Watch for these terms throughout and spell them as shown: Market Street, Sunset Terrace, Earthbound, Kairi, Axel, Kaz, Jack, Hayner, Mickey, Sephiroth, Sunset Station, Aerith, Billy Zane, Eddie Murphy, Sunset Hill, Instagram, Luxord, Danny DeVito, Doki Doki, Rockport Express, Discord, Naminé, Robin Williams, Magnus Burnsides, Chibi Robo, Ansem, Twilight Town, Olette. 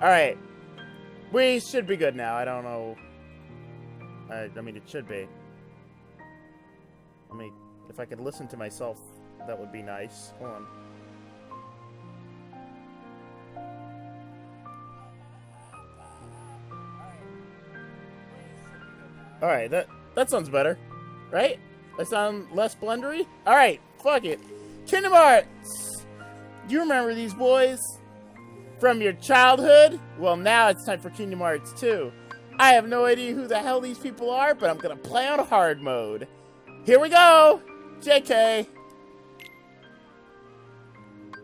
Alright. We should be good now. I don't know. I mean, it should be. I mean, if I could listen to myself, that would be nice. Hold on. Alright, that sounds better. Right? I sound less blendery? Alright, fuck it. Kingdom Hearts! You remember these boys? From your childhood? Well, now it's time for Kingdom Hearts 2. I have no idea who the hell these people are, but I'm gonna play on hard mode. Here we go! JK!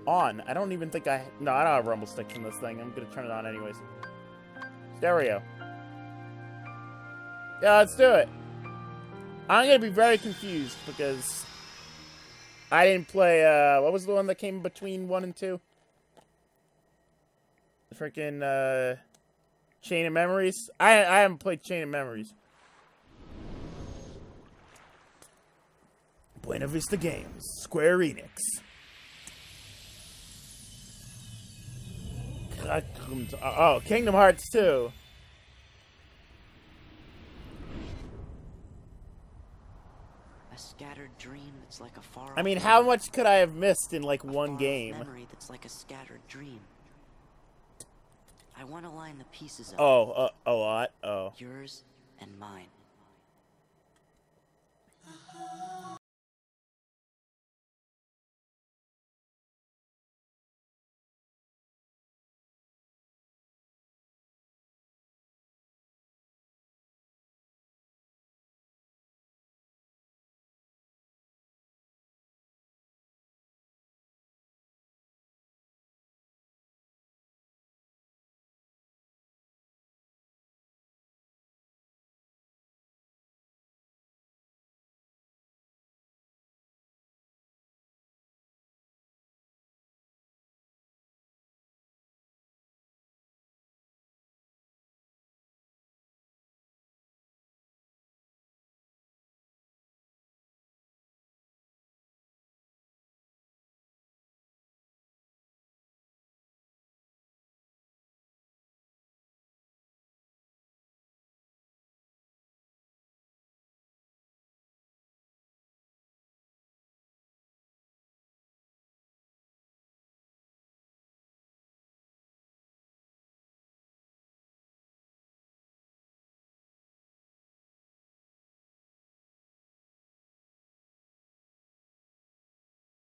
On. I don't even think I... No, I don't have rumble sticks in this thing. I'm gonna turn it on anyways. Stereo. Yeah, let's do it. I'm gonna be very confused because I didn't play, what was the one that came between 1 and 2? The freaking, Chains of Memories? I haven't played Chains of Memories. Buena Vista Games, Square Enix. Oh, Kingdom Hearts 2. A scattered dream that's like a far. I mean, how much could I have missed in like one game? Memory that's like a scattered dream. I want to line the pieces up. Oh, a lot. Oh. Yours and mine.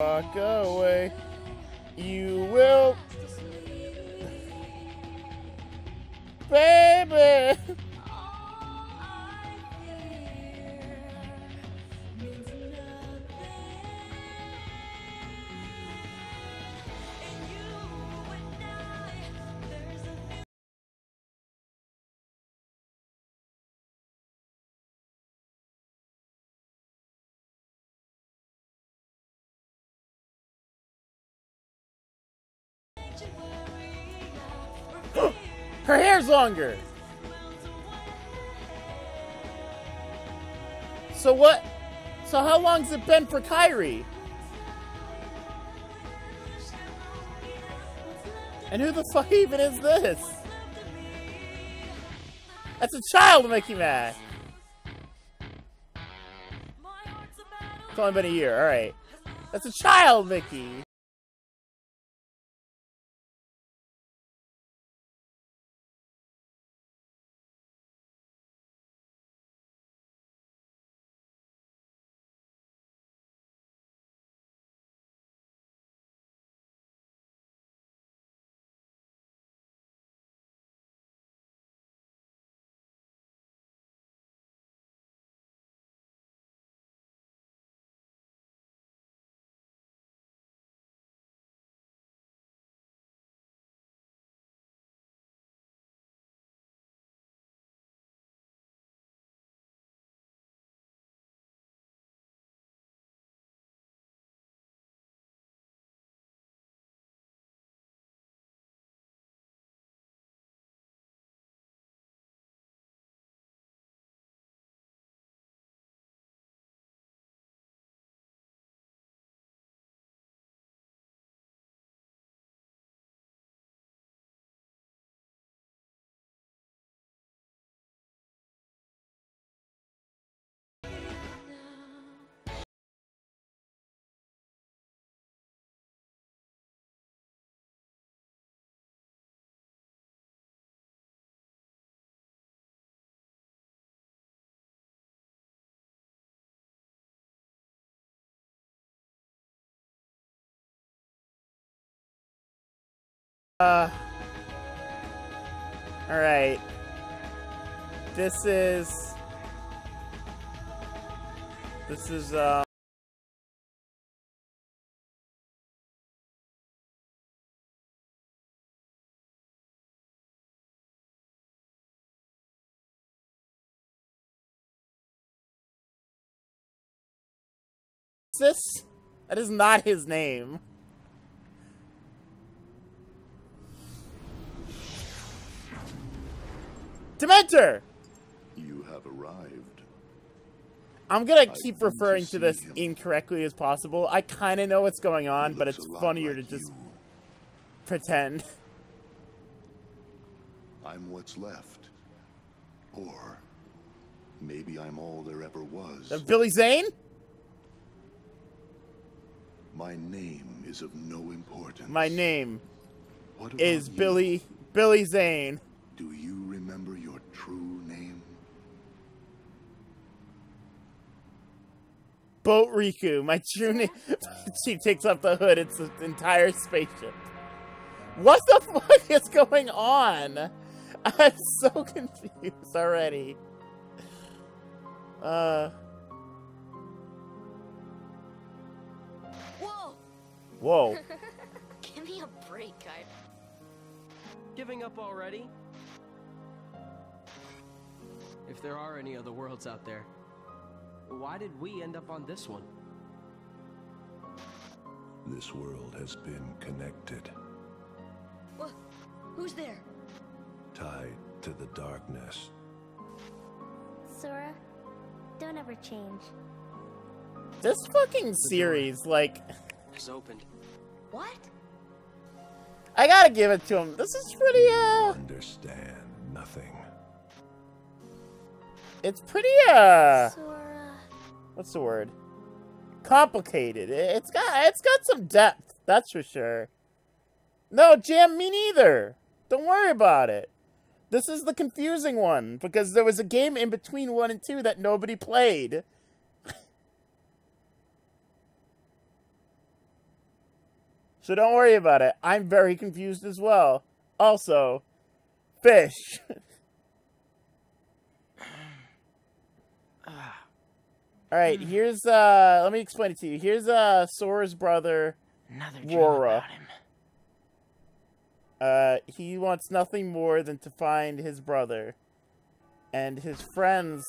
Walk away, you will, baby. Her hair's longer! So what? So how long's it been for Kairi? And who the fuck even is this? That's a child, Mickey Mac! It's only been a year, alright. That's a child, Mickey! Alright. This is this? That is not his name. Dementor! You have arrived. I'm gonna keep referring to this incorrectly as possible. I kinda know what's going on, but it's funnier to just pretend. I'm what's left. Or maybe I'm all there ever was. That Billy Zane? My name is of no importance. My name is Billy Zane. Do you remember your true name? Boat Riku, my true name. She takes off the hood. It's an entire spaceship. What the fuck is going on? I'm so confused already. Whoa. Give me a break, guy. Giving up already? If there are any other worlds out there, why did we end up on this one? This world has been connected. Well, who's there? Tied to the darkness. Sora, don't ever change. This fucking series, like... It's opened. What? I gotta give it to him. This is pretty, understand nothing. It's pretty, Sora. What's the word? Complicated. It's got some depth, that's for sure. No, Jam, me neither. Don't worry about it. This is the confusing one, because there was a game in between 1 and 2 that nobody played. So don't worry about it. I'm very confused as well. Also, fish. Alright, here's, let me explain it to you. Here's, Sora's brother, Rora. He wants nothing more than to find his brother. And his friends,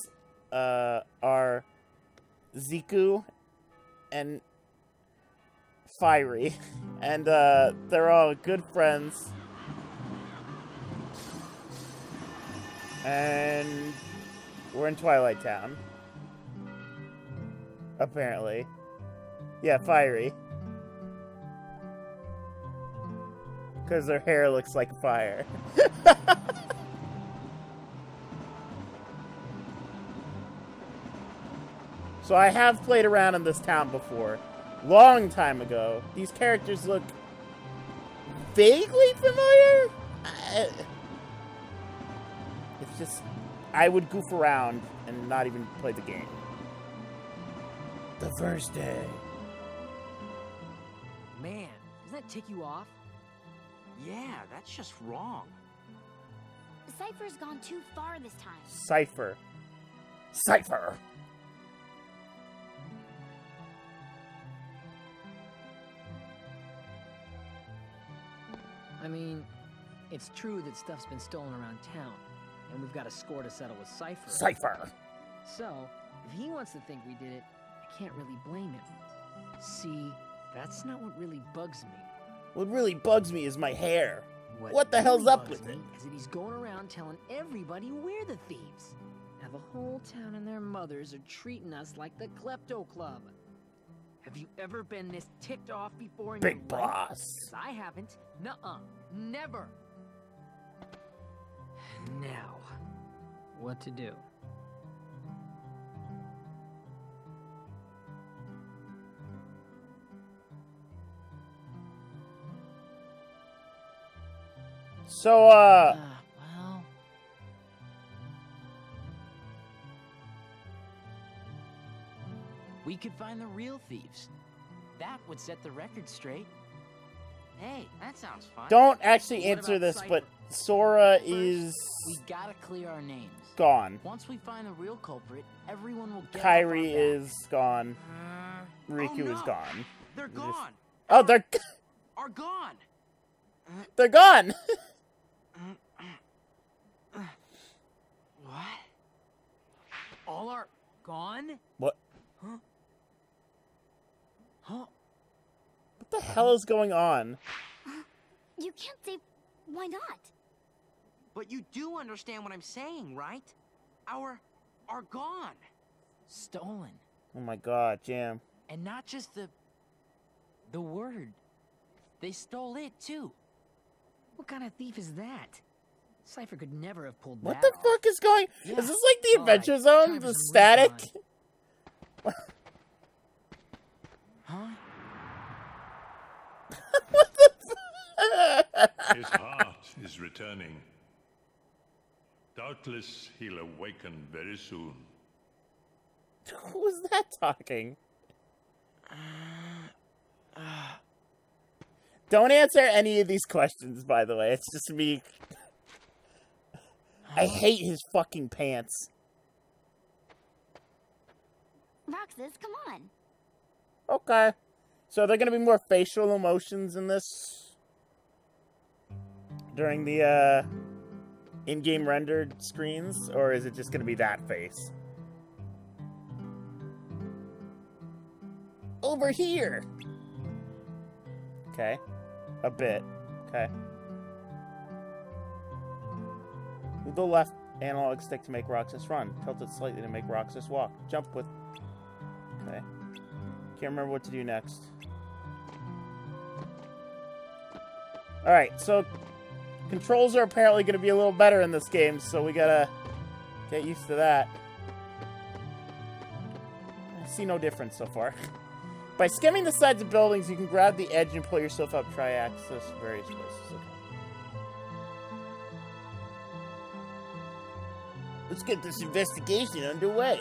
are Ziku and... Fiery, and they're all good friends, and we're in Twilight Town, apparently. Yeah, Fiery, because their hair looks like fire. So I have played around in this town before. Long time ago. These characters look vaguely familiar. It's just I would goof around and not even play the game. The first day. Man, doesn't that tick you off? Yeah, that's just wrong. Cypher's gone too far this time. Cypher. I mean, it's true that stuff's been stolen around town, and we've got a score to settle with Cypher. So, if he wants to think we did it, I can't really blame him. See, that's not what really bugs me. What really bugs me is my hair. What the hell's up with it? Is that he's going around telling everybody we're the thieves. Now the whole town and their mothers are treating us like the Klepto Club. Have you ever been this ticked off before in your life? Big boss. Because I haven't. Nuh-uh. Never. Now, what to do? So, well... We could find the real thieves. That would set the record straight. Hey, that sounds fun. Don't actually answer this, Cypher? But Sora is... We gotta clear our names. Gone. Once we find the real culprit, everyone will get Kairi is gone. Riku is gone. They're gone. Just... Oh, they're... Are gone. They're gone. What? All are gone? What? Huh? Huh? What the hell is going on? You can't say... Why not? But you do understand what I'm saying, right? Our... are gone. Stolen. Oh my god, Jam. And not just the... the word. They stole it, too. What kind of thief is that? Cypher could never have pulled that off. What the fuck is going... Yeah. Is this like the Adventure Zone? The static? Huh? What the fuck? His heart is returning. Doubtless he'll awaken very soon. Who was that talking? Don't answer any of these questions, by the way. It's just me. I hate his fucking pants. Roxas, come on. Okay. So are there going to be more facial emotions in this? During the, in-game rendered screens? Or is it just going to be that face? Over here! Okay. A bit. Okay. Move the left analog stick to make Roxas run. Tilt it slightly to make Roxas walk. Jump with... Okay. Can't remember what to do next. Alright, so... Controls are apparently going to be a little better in this game, so we gotta... get used to that. I see no difference so far. By skimming the sides of buildings, you can grab the edge and pull yourself up. Try access various places. Okay. Let's get this investigation underway.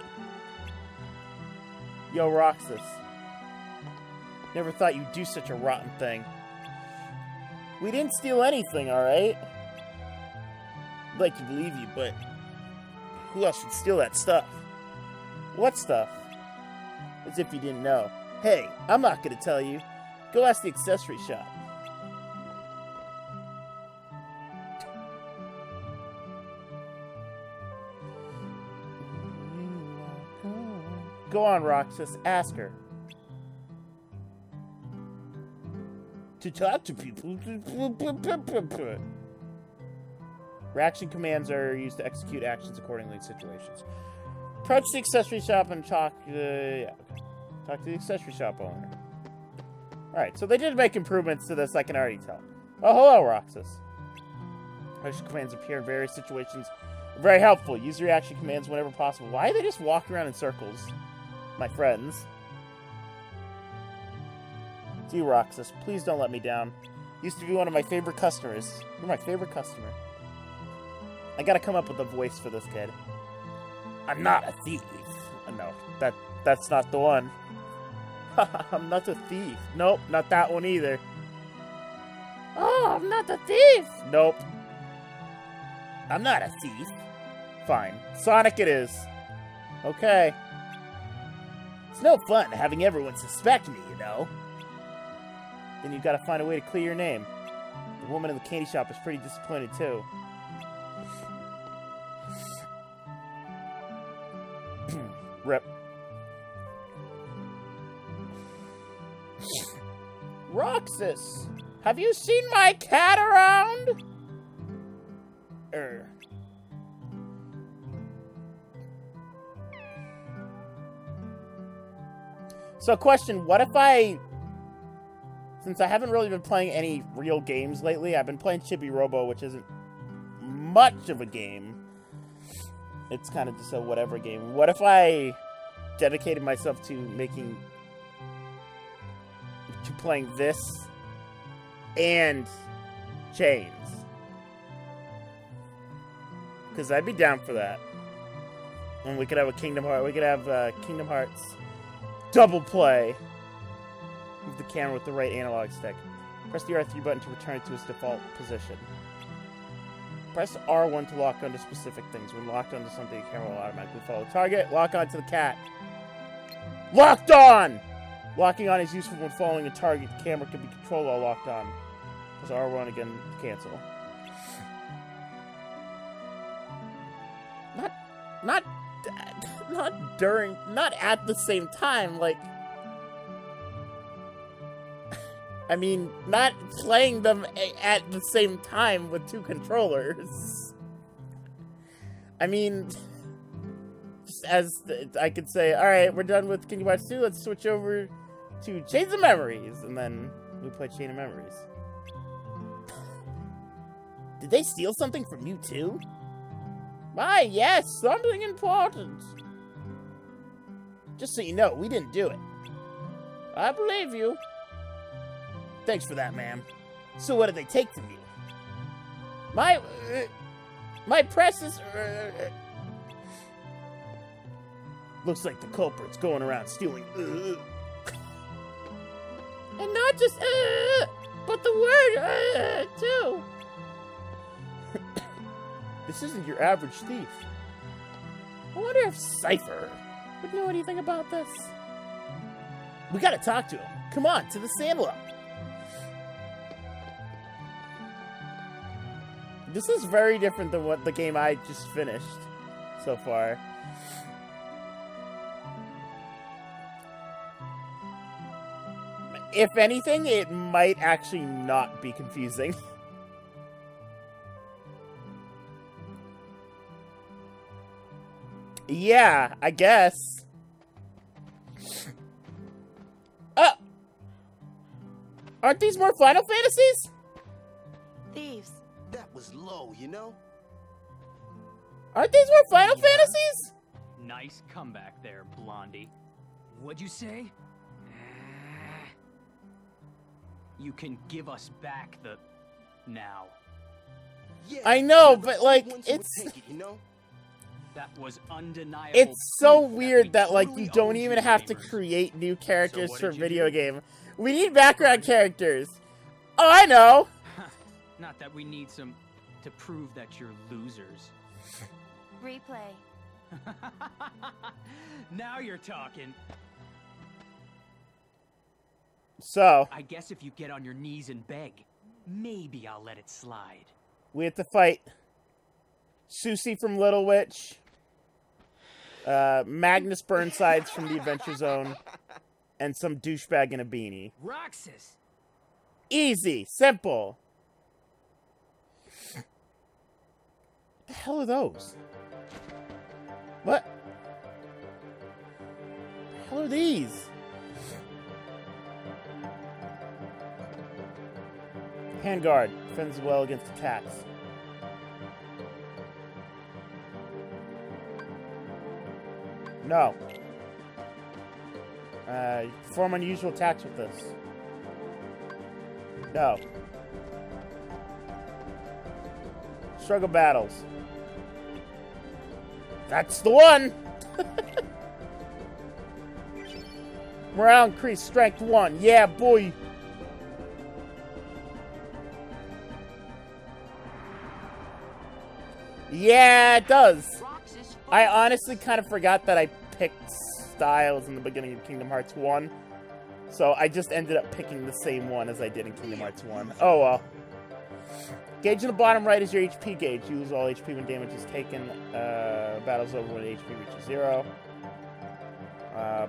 Yo, Roxas. Never thought you'd do such a rotten thing. We didn't steal anything, alright? I'd like to believe you, but... who else would steal that stuff? What stuff? As if you didn't know. Hey, I'm not gonna tell you. Go ask the accessory shop. Go on, Roxas. Ask her. To talk to people. Reaction commands are used to execute actions accordingly in situations. Approach the accessory shop and talk. Talk to the accessory shop owner. All right, so they did make improvements to this. I can already tell. Oh, hello, Roxas. Reaction commands appear in various situations. Very helpful. Use reaction commands whenever possible. Why are they just walking around in circles? My friends. It's you, Roxas. Please don't let me down. Used to be one of my favorite customers. You're my favorite customer. I gotta come up with a voice for this kid. I'm not a thief. No, that's not the one. I'm not a thief. Nope, not that one either. Oh, I'm not a thief. Nope. I'm not a thief. Fine. Sonic it is. Okay. It's no fun having everyone suspect me, you know. Then you've got to find a way to clear your name. The woman in the candy shop is pretty disappointed, too. Rip. Roxas! Have you seen my cat around? So question, what if I... Since I haven't really been playing any real games lately, I've been playing Chibi Robo, which isn't much of a game. It's kind of just a whatever game. What if I dedicated myself to making... to playing this and Chains? Because I'd be down for that. And we could have a Kingdom Hearts... We could have Kingdom Hearts double play. Move the camera with the right analog stick. Press the R3 button to return it to its default position. Press R1 to lock onto specific things. When locked onto something, the camera will automatically follow the target. Lock onto the cat. Locked on! Locking on is useful when following a target. The camera can be controlled while locked on. Press R1 again to cancel. Not during, not at the same time, like... I mean, not playing them at the same time with two controllers. I mean... Just as I could say, alright, we're done with Kingdom Hearts 2, let's switch over to Chains of Memories, and then we play Chains of Memories. Did they steal something from you too? Why, yes, something important. Just so you know, we didn't do it. I believe you. Thanks for that, ma'am. So what did they take from you? My precious... Looks like the culprit's going around stealing... And not just... but the word... too. This isn't your average thief. I wonder if Cypher would know anything about this. We gotta talk to him. Come on, to the sandlot. This is very different than what the game I just finished so far. If anything, it might actually not be confusing. Yeah, I guess. Oh! Aren't these more Final Fantasies? Thieves. That was low, you know? Aren't these more Final Fantasies? Nice comeback there, Blondie. What'd you say? You can give us back the... now. Yeah, I know, but like, it's... It, you know? That was undeniable. It's so weird that, like, you don't even have to create new characters for a video game. We need background characters. Oh, I know. Not that we need some to prove that you're losers. Replay. Now you're talking. So. I guess if you get on your knees and beg, maybe I'll let it slide. We have to fight Susie from Little Witch. Magnus Burnsides from the Adventure Zone, and some douchebag in a beanie. Roxas. Easy, simple. What the hell are those? What? The hell are these? Handguard defends well against attacks. No. Perform unusual attacks with this. No. Struggle battles. That's the one! Morale increase, strength 1. Yeah, boy! Yeah, it does! I honestly kind of forgot that I picked styles in the beginning of Kingdom Hearts 1. So I just ended up picking the same one as I did in Kingdom Hearts 1. Oh well. Gauge in the bottom right is your HP gauge. You lose all HP when damage is taken. Battle's over when HP reaches 0.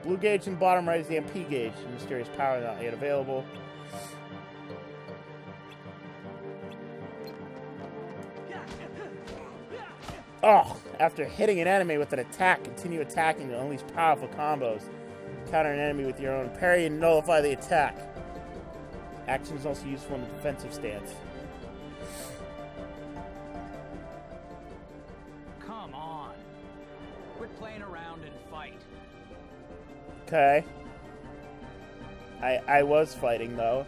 Blue gauge in the bottom right is the MP gauge. Mysterious power not yet available. Oh, after hitting an enemy with an attack, continue attacking to unleash powerful combos. Counter an enemy with your own parry and nullify the attack. Action is also useful in the defensive stance. Come on. Quit playing around and fight. Okay. I was fighting though.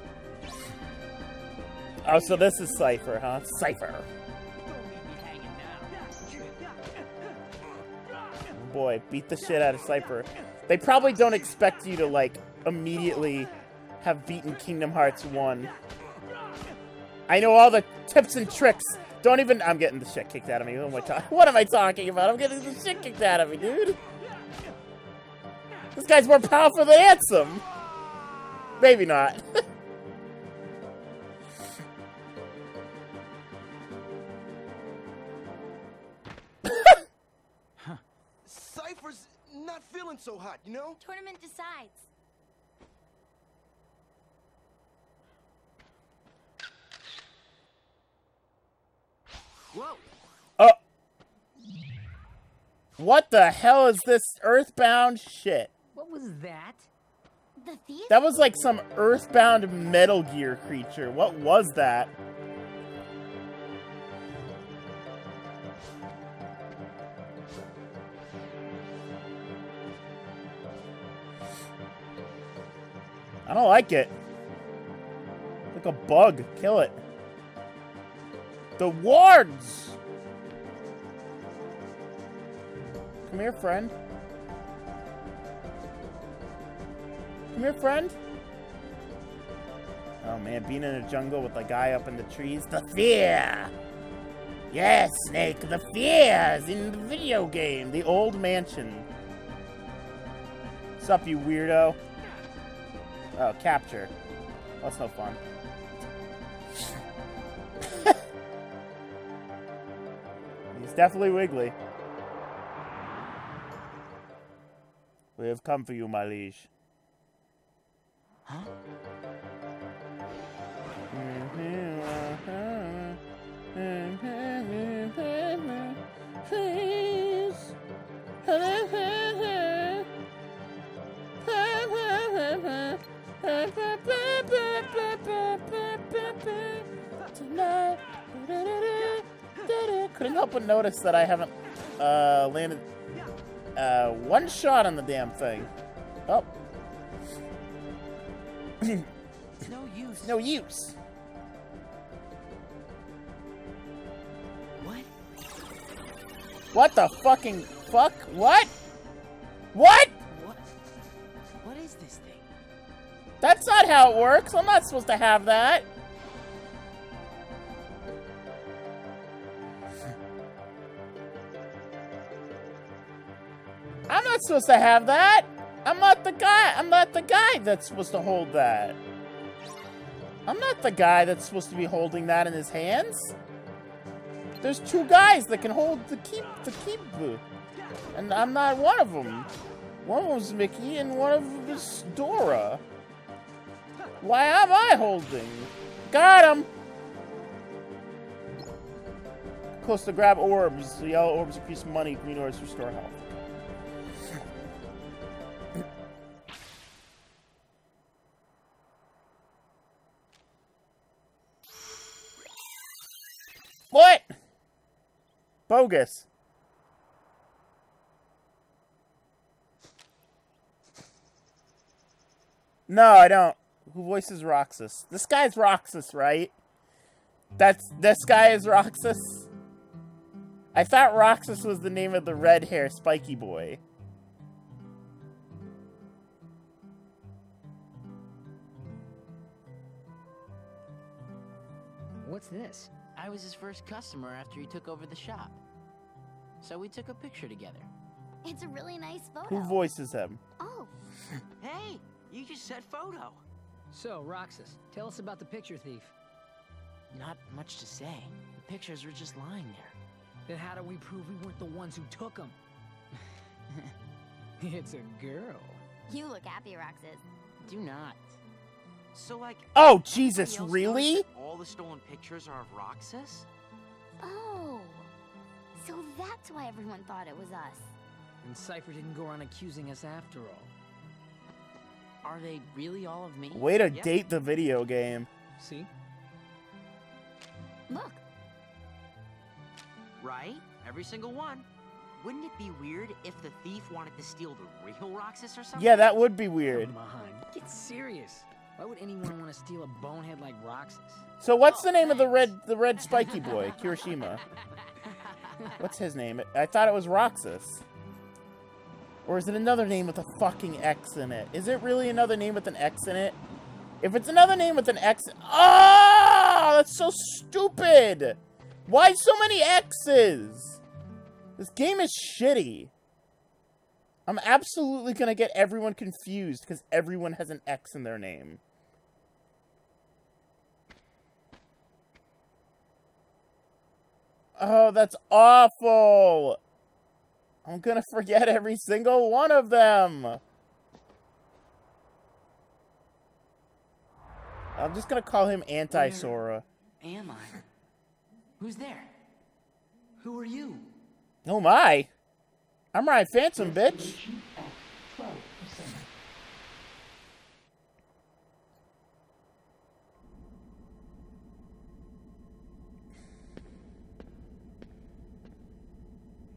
Oh, so this is Cypher, huh? Cypher. Boy, beat the shit out of Cypher. They probably don't expect you to, like, immediately have beaten Kingdom Hearts 1 I know all the tips and tricks. Don't even... I'm getting the shit kicked out of me. What am I talking about? I'm getting the shit kicked out of me, dude. This guy's more powerful than Ansem. Maybe not. Huh. Cypher's not feeling so hot, you know? Tournament decides. Whoa. Oh. What the hell is this Earthbound shit? What was that? The thief? That was like some Earthbound Metal Gear creature. What was that? I don't like it. Like a bug. Kill it. The wards! Come here, friend. Come here, friend. Oh man, being in a jungle with a guy up in the trees. The fear! Yes, Snake, the fear is in the video game. The old mansion. What's up, you weirdo? Oh, capture. That's no fun. Definitely wiggly. We have come for you, my liege. Huh? Couldn't help but notice that I haven't landed one shot on the damn thing. Oh. No use. No use. What? What the fucking fuck? What? What? What? What is this thing? That's not how it works. I'm not supposed to have that. I'm not supposed to have that. I'm not the guy that's supposed to hold that. I'm not the guy that's supposed to be holding that in his hands. There's two guys that can hold the key, and I'm not one of them. One of them's Mickey, and one of them is Dora. Why am I holding? Got him. Close to grab orbs. The yellow orbs increase money. Green orbs restore health. What? Bogus. No, I don't. Who voices Roxas? This guy's Roxas, right? This guy is Roxas? I thought Roxas was the name of the red hair spiky boy. What's this? I was his first customer after he took over the shop. So we took a picture together. It's a really nice photo. Who voices him? Oh. Hey, you just said photo. So, Roxas, tell us about the picture thief. Not much to say. The pictures were just lying there. Then how do we prove we weren't the ones who took them? It's a girl. You look happy, Roxas. Do not. So like, oh Jesus, really? All the stolen pictures are of Roxas? Oh. So that's why everyone thought it was us. And Cypher didn't go on accusing us after all. Are they really all of me? Way to date the video game. See? Look. Right? Every single one. Wouldn't it be weird if the thief wanted to steal the real Roxas or something? Yeah, that would be weird. Come on, get serious. Why would anyone want to steal a bonehead like Roxas? So what's the name of the red spiky boy, Kirishima? What's his name? I thought it was Roxas. Or is it another name with a fucking X in it? Is it really another name with an X in it? If it's another name with an X, oh! Ah, that's so stupid! Why so many X's? This game is shitty. I'm absolutely gonna get everyone confused because everyone has an X in their name. Oh, that's awful! I'm gonna forget every single one of them! I'm just gonna call him Anti-Sora. Am I? Who's there? Who are you? Oh my! I'm Ryan Phantom, bitch!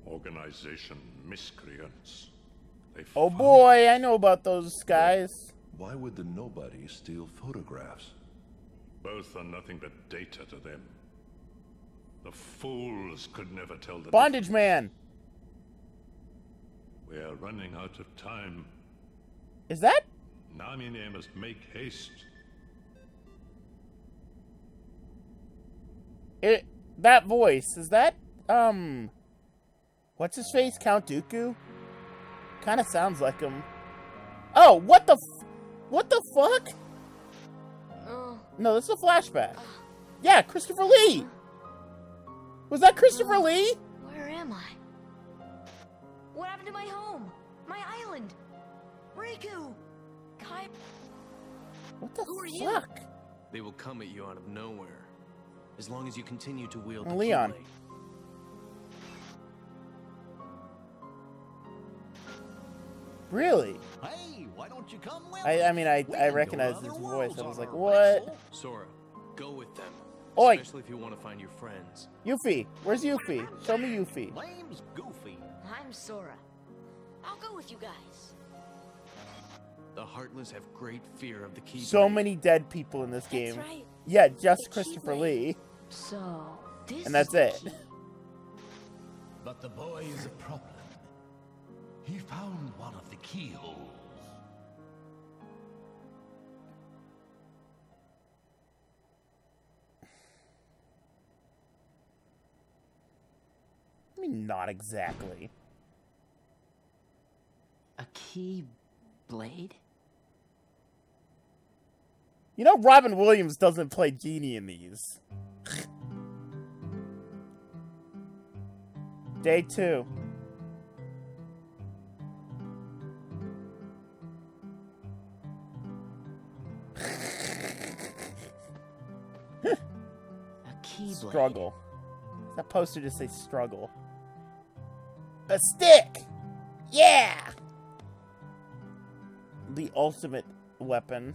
Organization miscreants. Oh boy, I know about those guys. Why would the Nobody steal photographs? Both are nothing but data to them. The fools could never tell the Bondage man. We are running out of time. Is that? Naminé must make haste. It that voice, is that what's his face? Count Dooku? Kinda sounds like him. Oh, what the fuck? No, this is a flashback. Yeah, Christopher Lee! Was that Christopher Lee? Where am I? What happened to my home? My island? Riku! Kai... What the fuck? They will come at you out of nowhere. As long as you continue to wield the Keyblade. Really? Hey, why don't you come with I mean, I recognized his voice. I was like, what? Sora, go with them. Oi. Especially if you want to find your friends. Yuffie, where's Yuffie? Show me Yuffie. My name's Goofy. I'm Sora. I'll go with you guys. The Heartless have great fear of the Keyblade. So many dead people in this game. That's right. Yeah, just Christopher Lee. So, and that's it. But the boy is a problem. He found one of the keyholes. I mean, not exactly. A Keyblade? You know, Robin Williams doesn't play Genie in these. Day 2. Struggle. That poster just says struggle. A stick! Yeah! The ultimate weapon.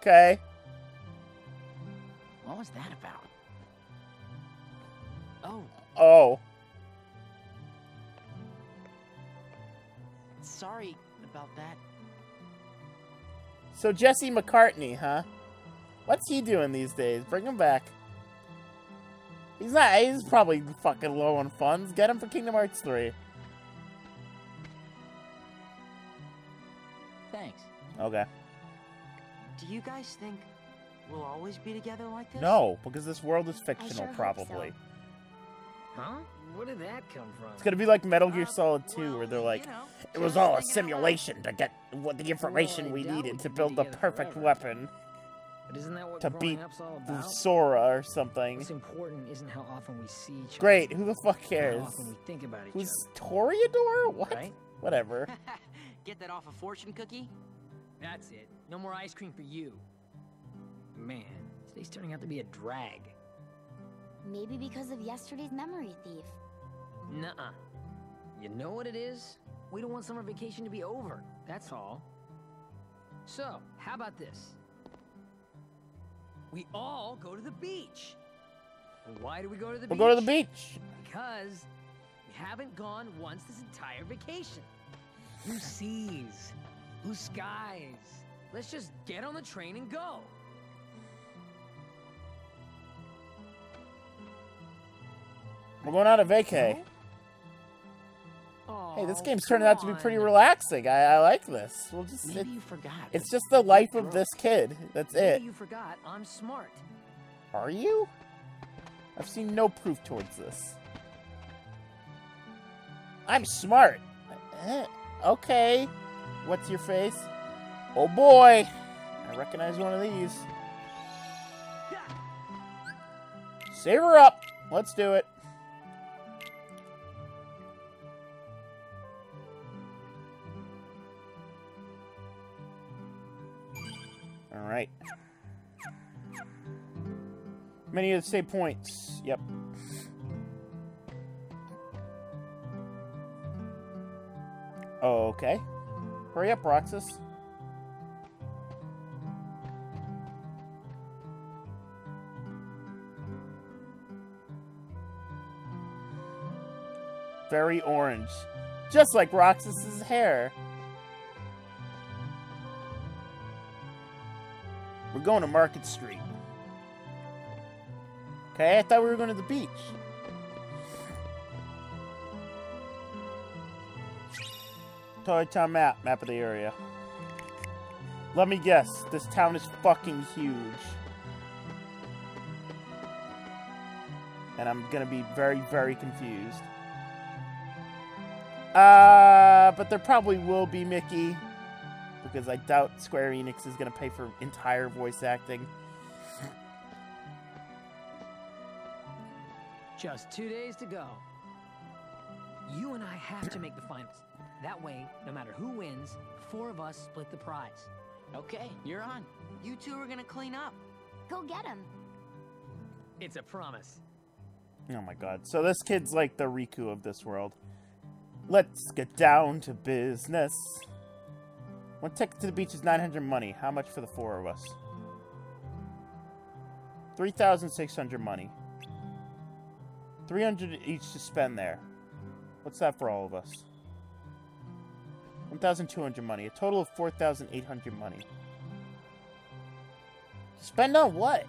Okay. What was that about? Oh. Oh. Sorry about that. So Jesse McCartney, huh? What's he doing these days? Bring him back. He's not. He's probably fucking low on funds. Get him for Kingdom Hearts 3. Thanks. Okay. Do you guys think we'll always be together like this? No, because this world is fictional, probably. Huh? Where did that come from? It's gonna be like Metal Gear Solid 2, where they're like, it was all a simulation to get what the information we needed to build the perfect weapon. But isn't that what to beat all about? Sora or something. What's important isn't how often we see each other. Great, who the fuck cares? How often we think about each Who's other. Toreador? What? Right? Whatever. Get that off a fortune cookie? That's it. No more ice cream for you. Man, today's turning out to be a drag. Maybe because of yesterday's memory thief. Nuh-uh. You know what it is? We don't want summer vacation to be over. That's all. So, how about this? We all go to the beach. Why do we go to the beach? We'll go to the beach. Because we haven't gone once this entire vacation. Blue seas, blue skies. Let's just get on the train and go. We're going out of vacay. No? Aww, Hey, this game's turning out to be pretty relaxing. I like this. We'll just. Maybe you forgot. It's just the life of this kid. That's it. Maybe you forgot. I'm smart. Are you? I've seen no proof towards this. I'm smart. Okay. What's your face? Oh boy! I recognize one of these. Save her up! Let's do it. Alright. Many of the same points. Yep. Oh, okay. Hurry up, Roxas. Very orange. Just like Roxas's hair. We're going to Market Street. Okay, I thought we were going to the beach. Toy Town map. Map of the area. Let me guess. This town is fucking huge. And I'm going to be very, very confused. But there probably will be Mickey. Because I doubt Square Enix is going to pay for entire voice acting. Just 2 days to go. You and I have to make the finals. That way, no matter who wins, four of us split the prize. Okay, you're on. You two are going to clean up. Go get him. It's a promise. Oh my god. So this kid's like the Riku of this world. Let's get down to business. One ticket to the beach is 900 money. How much for the four of us? 3,600 money. 300 each to spend there. What's that for all of us? 1,200 money. A total of 4,800 money. Spend on what?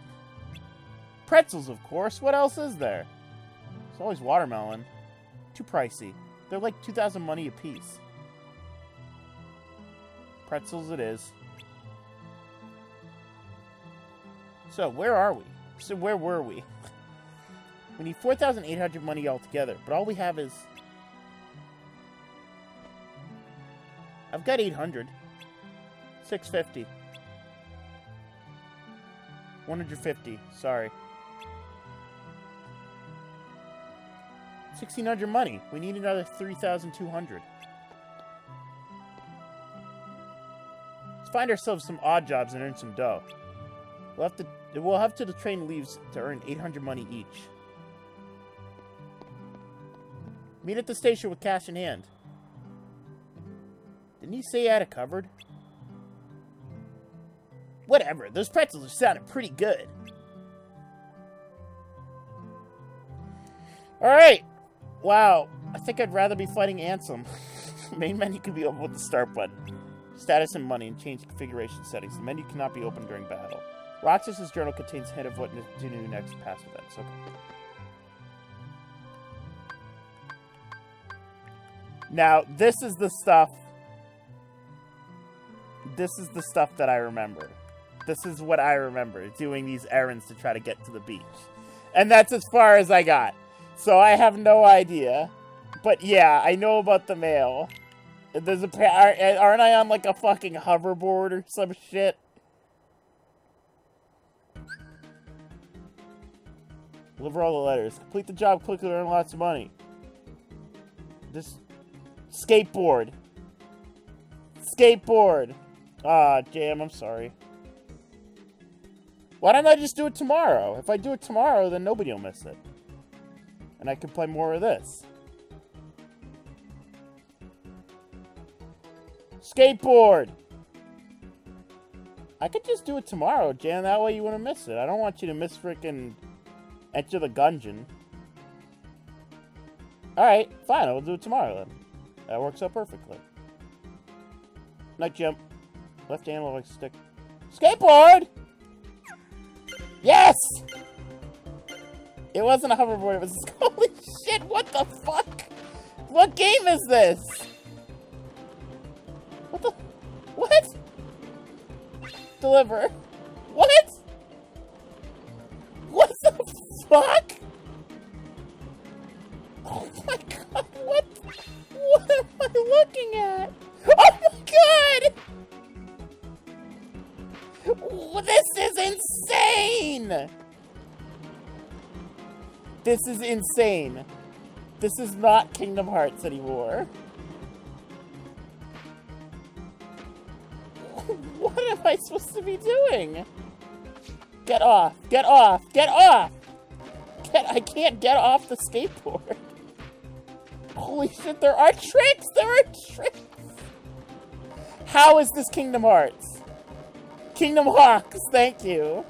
Pretzels, of course. What else is there? It's always watermelon. Too pricey. They're like 2,000 money a piece. Pretzels it is. So, where are we? So, where were we? We need 4,800 money altogether, but all we have is... I've got 800. 650. 150, sorry. 1,600 money. We need another 3,200. Let's find ourselves some odd jobs and earn some dough. We'll have to the train leaves to earn 800 money each. Meet at the station with cash in hand. Didn't he say I had it covered? Whatever, those pretzels are sounding pretty good. Alright! Wow, I think I'd rather be fighting Ansem. Main menu can be opened with the start button. Status and money and change configuration settings. The menu cannot be opened during battle. Roxas's journal contains a hint of what to do next past events. Okay. Now, this is the stuff... This is the stuff that I remember. This is what I remember, doing these errands to try to get to the beach. And that's as far as I got. So I have no idea. But yeah, I know about the mail. There's a... Aren't I on, like, a fucking hoverboard or some shit? Deliver all the letters. Complete the job quickly to earn lots of money. This... Skateboard. Skateboard. Ah, damn, I'm sorry. Why don't I just do it tomorrow? If I do it tomorrow, then nobody will miss it. And I can play more of this. Skateboard. I could just do it tomorrow, Jan. That way you wouldn't miss it. I don't want you to miss frickin' Enter the Gungeon. Alright, fine. I'll do it tomorrow then. That works out perfectly. Night jump. Left analog stick. Skateboard! Yes! It wasn't a hoverboard, it was... Holy shit, what the fuck? What game is this? deliver. What? What the fuck? Oh my god, what am I looking at? Oh my god! This is insane! This is insane. This is not Kingdom Hearts anymore. What am I supposed to be doing? Get off! Get off! Get off! I can't get off the skateboard. Holy shit, there are tricks! There are tricks! How is this Kingdom Hearts? Kingdom Hawks, thank you.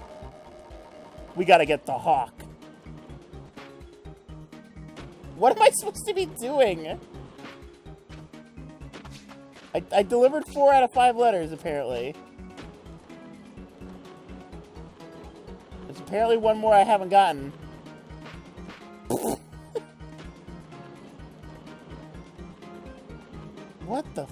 We gotta get the hawk. What am I supposed to be doing? I delivered 4 out of 5 letters, apparently. There's apparently one more I haven't gotten. What the f-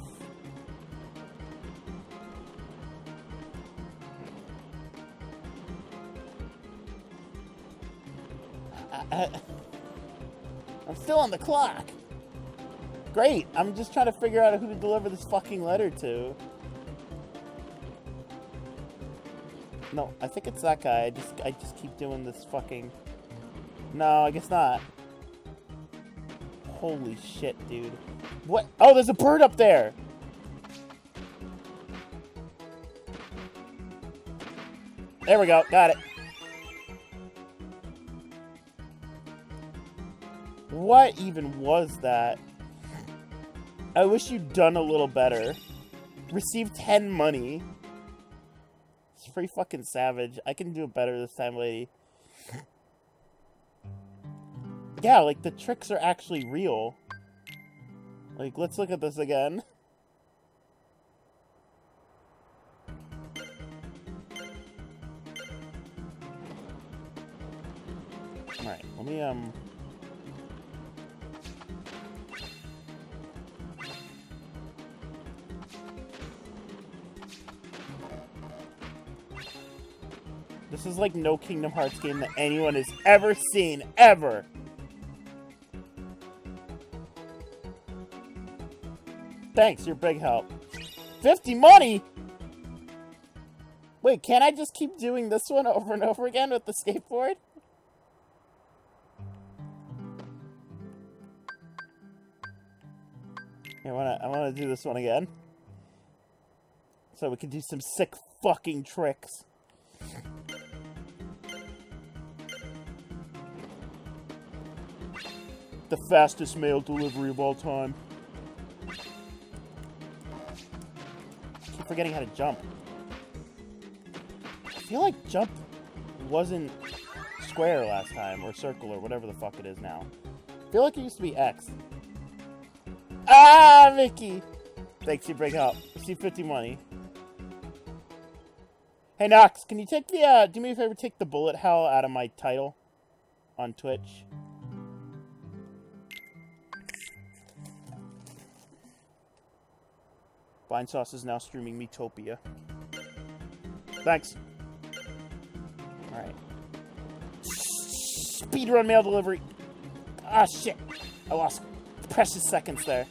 I'm still on the clock. Great, I'm just trying to figure out who to deliver this fucking letter to. No, I think it's that guy. I just keep doing this fucking... No, I guess not. Holy shit, dude. What? Oh, there's a bird up there! There we go, got it. What even was that? I wish you'd done a little better. Received 10 money. It's pretty fucking savage. I can do it better this time, lady. Yeah, like, the tricks are actually real. Like, let's look at this again. Alright, let me, This is like no Kingdom Hearts game that anyone has ever seen, ever! Thanks, you're big help. 50 money?! Wait, can't I just keep doing this one over and over again with the skateboard? I wanna do this one again. So we can do some sick fucking tricks. The fastest mail delivery of all time. Forgetting how to jump. I feel like jump wasn't square last time, or circle, or whatever the fuck it is now. I feel like it used to be X. Ah, Mickey! Thanks, you break up. Receive 50 money. Hey, Nox, can you take the, do me a favor, take the bullet hell out of my title on Twitch? Vine Sauce is now streaming Metopia. Thanks. Alright. Speedrun mail delivery. Ah, shit. I lost precious seconds there.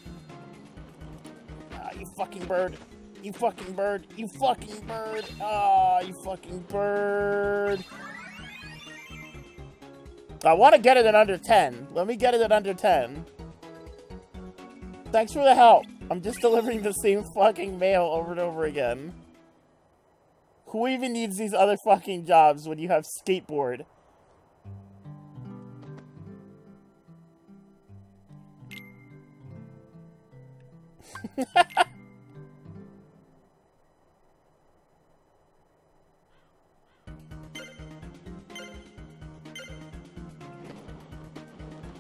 Ah, you fucking bird. You fucking bird. You fucking bird. Ah, you fucking bird. I want to get it at under 10. Let me get it at under 10. Thanks for the help. I'm just delivering the same fucking mail over and over again. Who even needs these other fucking jobs when you have skateboard?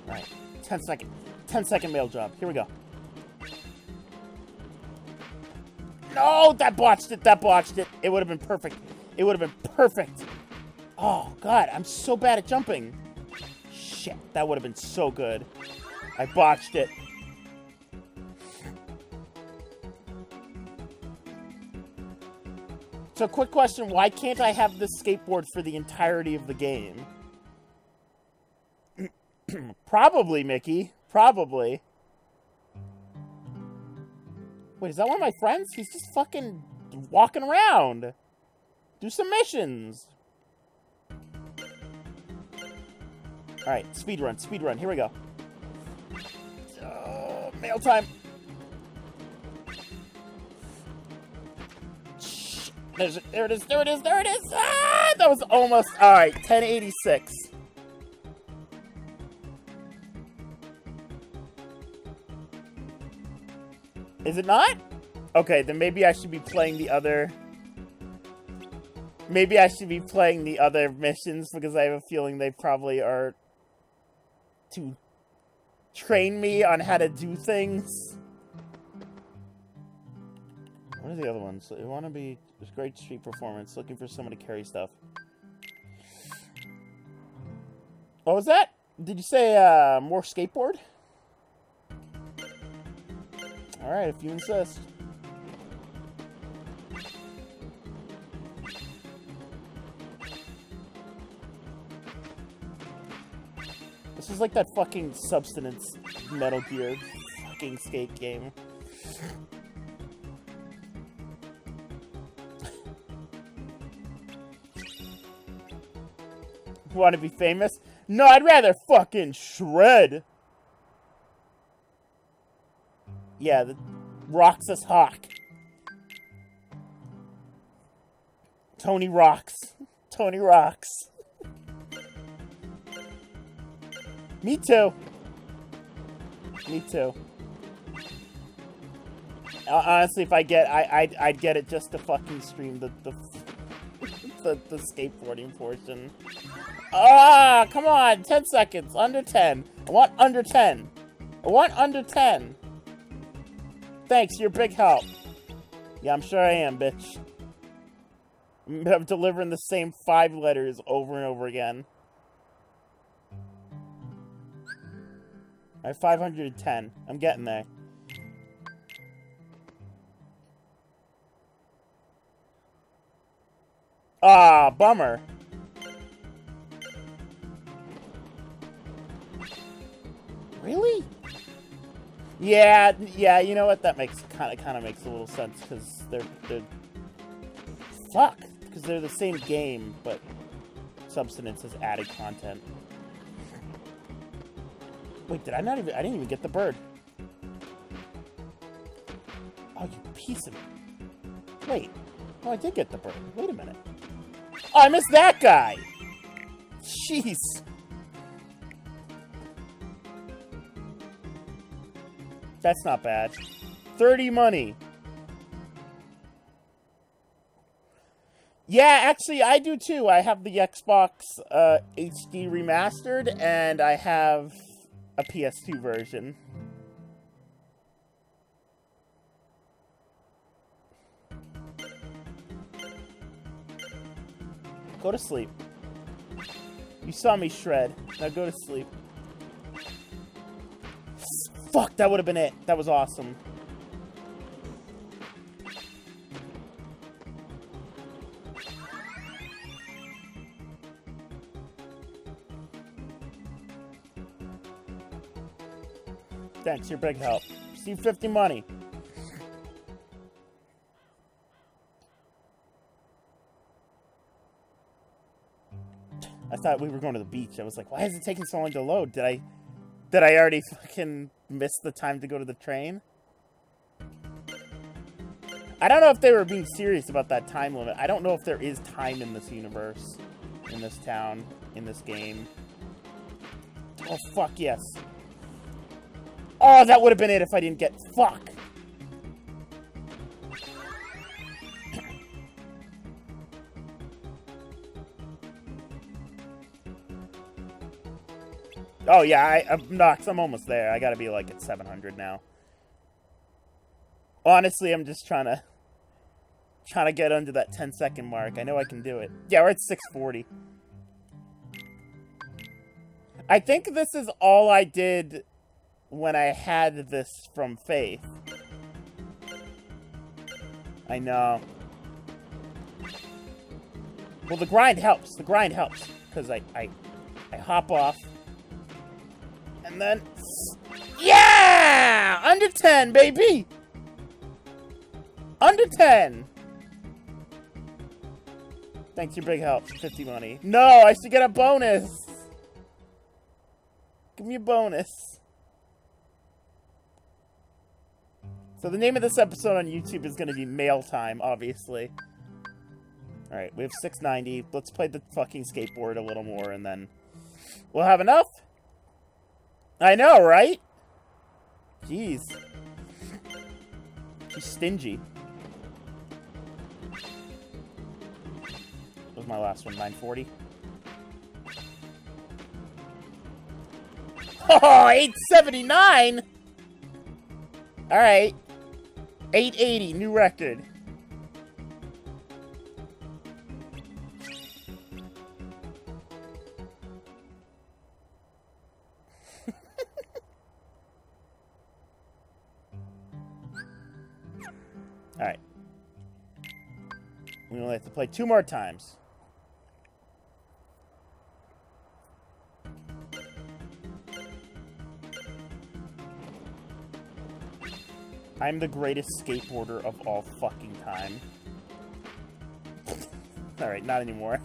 Right. 10 second. 10 second mail job. Here we go. No, that botched it, that botched it. It would have been perfect. It would have been perfect. Oh, God, I'm so bad at jumping. Shit, that would have been so good. I botched it. So quick question, why can't I have this skateboard for the entirety of the game? Probably, Mickey. Probably. Wait, is that one of my friends? He's just fucking walking around. Do some missions. Alright, speedrun. Here we go. Mail time. There it is! Ah, that was almost... Alright, 1086. Is it not? Okay, then maybe I should be playing the other... Maybe I should be playing the other missions, because I have a feeling they probably are... to train me on how to do things. What are the other ones? It want to be... There's great street performance. Looking for someone to carry stuff. What was that? Did you say, more skateboard? Alright, if you insist. This is like that fucking Substance Metal Gear fucking skate game. Want to be famous? No, I'd rather fucking shred. Yeah, the Roxas Hawk. Tony Rocks. Tony Rocks. Me too. Me too. Honestly, if I get, I'd get it just to fucking stream the skateboarding portion. Ah, come on, 10 seconds, under 10. I want under 10. I want under 10. Thanks, you're a big help. Yeah, I'm sure I am, bitch. I'm delivering the same 5 letters over and over again. Alright, 510. I'm getting there. Ah, bummer. Really? Yeah, you know what? That makes kind of makes a little sense, because they're fuck, because they're the same game, but Substance has added content. Wait, did I not even? I didn't even get the bird. Oh, you piece of... Wait, oh, I did get the bird. Wait a minute. Oh, I missed that guy. Jeez. That's not bad. 30 money. Yeah, actually, I do too. I have the Xbox HD remastered, and I have a PS2 version. Go to sleep. You saw me shred. Now go to sleep. Fuck, that would have been it. That was awesome. Thanks, you're big help. Receive 50 money. I thought we were going to the beach. I was like, why is it taking so long to load? Did I already fucking... missed the time to go to the train. I don't know if they were being serious about that time limit. I don't know if there is time in this universe, in this town, in this game. Oh, fuck yes. Oh, that would have been it if I didn't get... Fuck! Oh, yeah, Nox, I'm almost there. I gotta be, like, at 700 now. Honestly, I'm just trying to get under that 10-second mark. I know I can do it. Yeah, we're at 640. I think this is all I did when I had this from Faith. I know. Well, the grind helps. The grind helps. Because I hop off. And then... Yeah! Under 10, baby! Under 10! Thanks, your big help. 50 money. No, I should get a bonus! Give me a bonus. So the name of this episode on YouTube is going to be Mail Time, obviously. Alright, we have 690. Let's play the fucking skateboard a little more, and then we'll have enough. I know, right? Jeez. She's stingy. What was my last one? 940? Oh, 879! Alright. 880, new record. Alright. We only have to play 2 more times. I'm the greatest skateboarder of all fucking time. Alright, not anymore.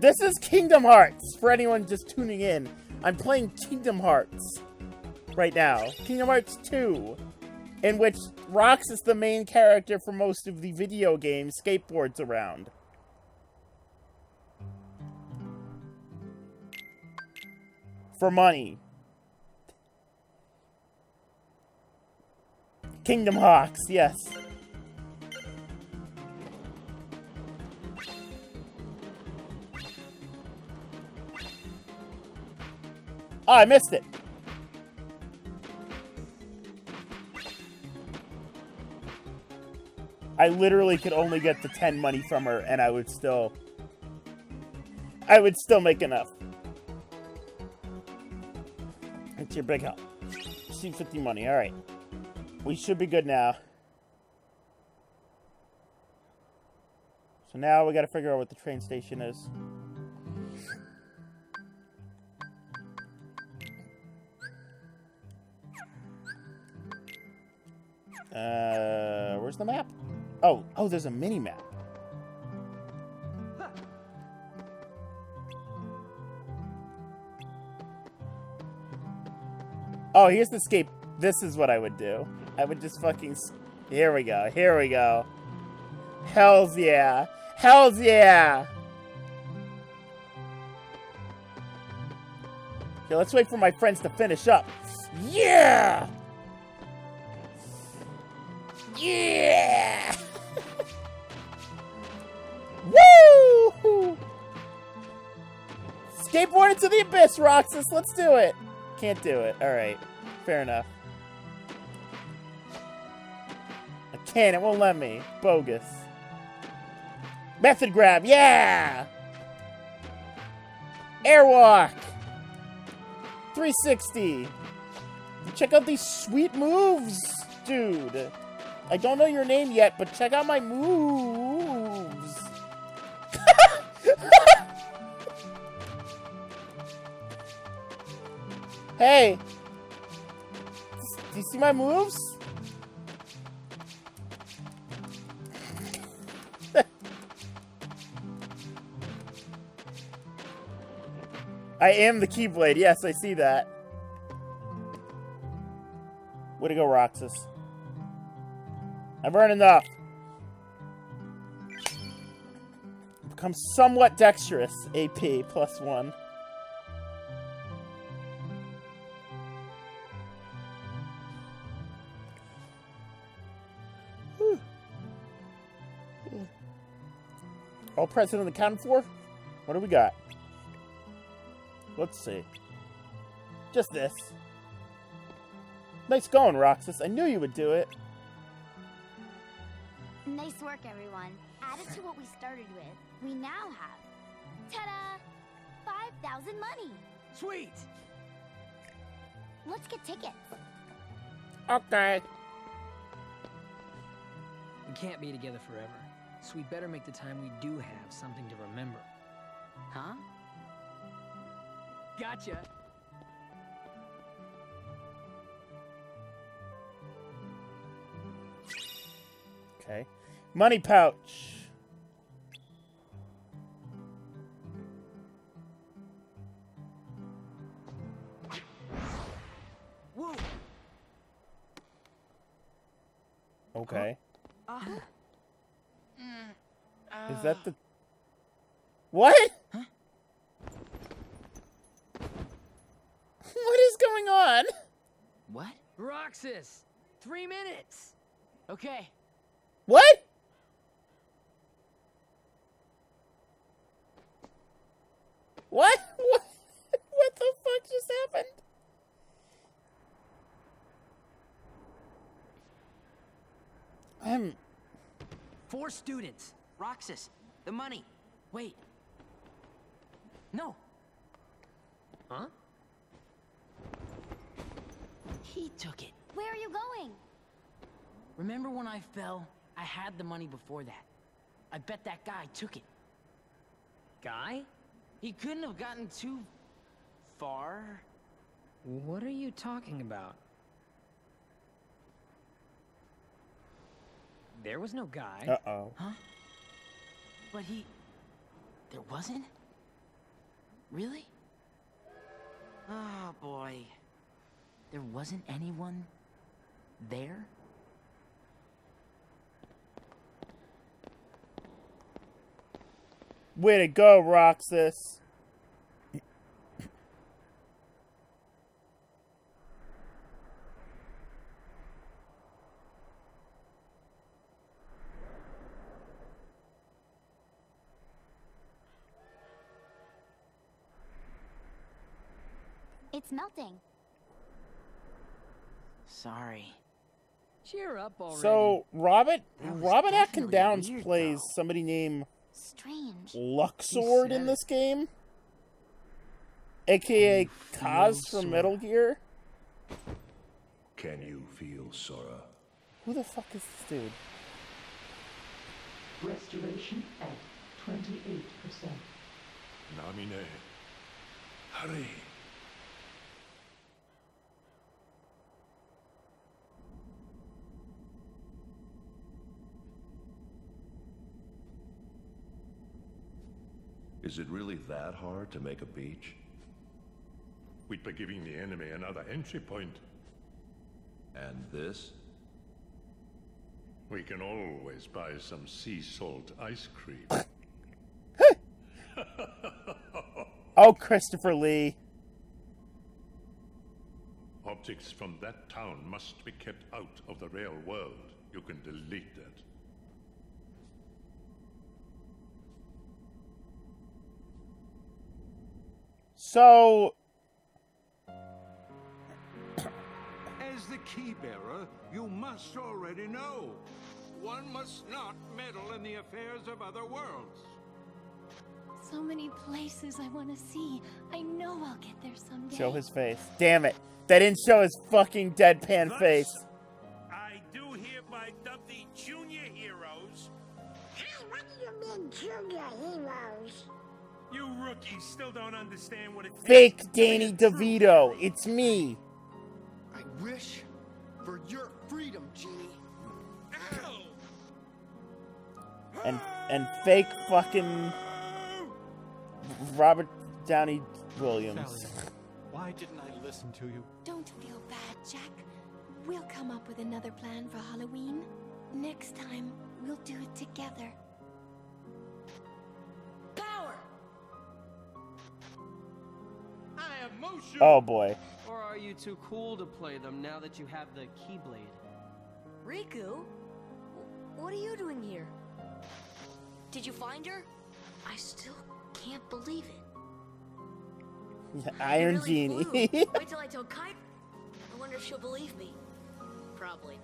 This is Kingdom Hearts! For anyone just tuning in, I'm playing Kingdom Hearts right now. Kingdom Hearts 2, in which Roxas, the main character for most of the video game, skateboards around. For money. Kingdom Hawks, yes. Oh, I missed it. I literally could only get the 10 money from her and I would still make enough. It's your big help. See 50 money. All right, we should be good now. So now we got to figure out what the train station is. Where's the map? Oh, there's a mini map. Oh, here's the skate. This is what I would do. I would just fucking... Here we go. Here we go. Hells yeah. Hells yeah! Okay, let's wait for my friends to finish up. Yeah! Yeah! Woo! Skateboard into the abyss, Roxas. Let's do it. Can't do it. Alright. Fair enough. I can't. It won't let me. Bogus. Method grab. Yeah! Airwalk. 360. Check out these sweet moves, dude. I don't know your name yet, but check out my moves. Hey! Do you see my moves? I am the Keyblade. Yes, I see that. Way to go, Roxas. I've earned enough. Become somewhat dexterous. AP plus 1. All present and accounted for? What do we got? Let's see. Just this. Nice going, Roxas. I knew you would do it. Nice work, everyone. Added to what we started with, we now have... Ta-da! 5,000 money! Sweet! Let's get tickets. Okay. We can't be together forever, so we better make the time we do have something to remember. Huh? Gotcha! Okay. Money pouch! Whoa. Okay. Is that the... What? Huh? What is going on? What? Roxas! 3 minutes! Okay. What? What? What? What the fuck just happened? I'm... 4 students. Roxas, the money. Wait. No. Huh? He took it. Where are you going? Remember when I fell? I had the money before that. I bet that guy took it. Guy? He couldn't have gotten too... far. What are you talking about? There was no guy. Uh-oh. Huh? But he... There wasn't? Really? Oh, boy. There wasn't anyone... there? Way to go, Roxas. It's melting. Sorry. Cheer up already. So Robert Atkin Downs plays somebody named Strange Luxord in this game, aka Kaz from Metal Gear. Can you feel Sora? Who the fuck is this dude? Restoration at 28%. Naminé, hurry! Is it really that hard to make a beach? We'd be giving the enemy another entry point. And this? We can always buy some sea salt ice cream. Oh, Christopher Lee. Objects from that town must be kept out of the real world. You can delete that. So, as the key bearer, you must already know. One must not meddle in the affairs of other worlds. So many places I want to see. I know I'll get there someday. Show his face. Damn it. They didn't show his fucking deadpan face. I do hereby dub the junior heroes. Hey, what do you mean, junior heroes? You rookies still don't understand what it takes. Fake Danny DeVito, it's me. I wish for your freedom, Genie. Ow! And fake fucking Robert Downey Williams. Sally, why didn't I listen to you? Don't feel bad, Jack. We'll come up with another plan for Halloween. Next time, we'll do it together. Oh boy. Or are you too cool to play them now that you have the Keyblade? Riku? What are you doing here? Did you find her? I still can't believe it. Iron Genie. Wait till I tell Kairi. I wonder if she'll believe me. Probably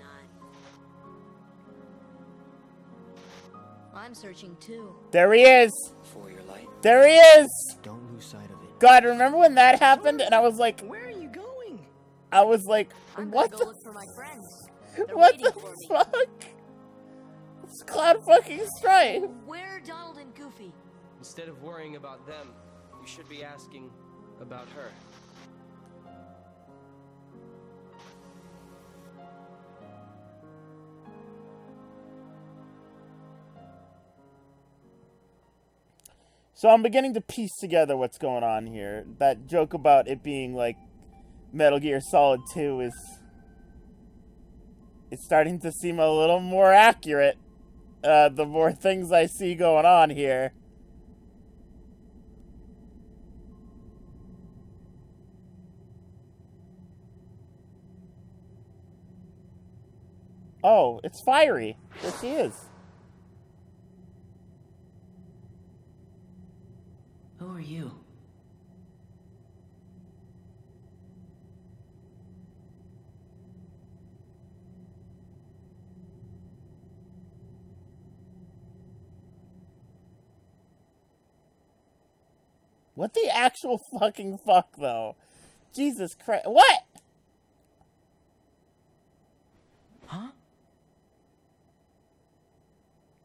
not. I'm searching too. There he is! For your light. There he is! Don't lose sight of it. God, remember when that happened? And I was like, "Where are you going?" I was like, "What the fuck?" It's Cloud fucking Strife. Where are Donald and Goofy? Instead of worrying about them, you should be asking about her. So I'm beginning to piece together what's going on here. That joke about it being like Metal Gear Solid 2 is... it's starting to seem a little more accurate, the more things I see going on here. Oh, it's Fiery. There she is. Who are you? What the actual fucking fuck, though? Jesus Christ. What? Huh?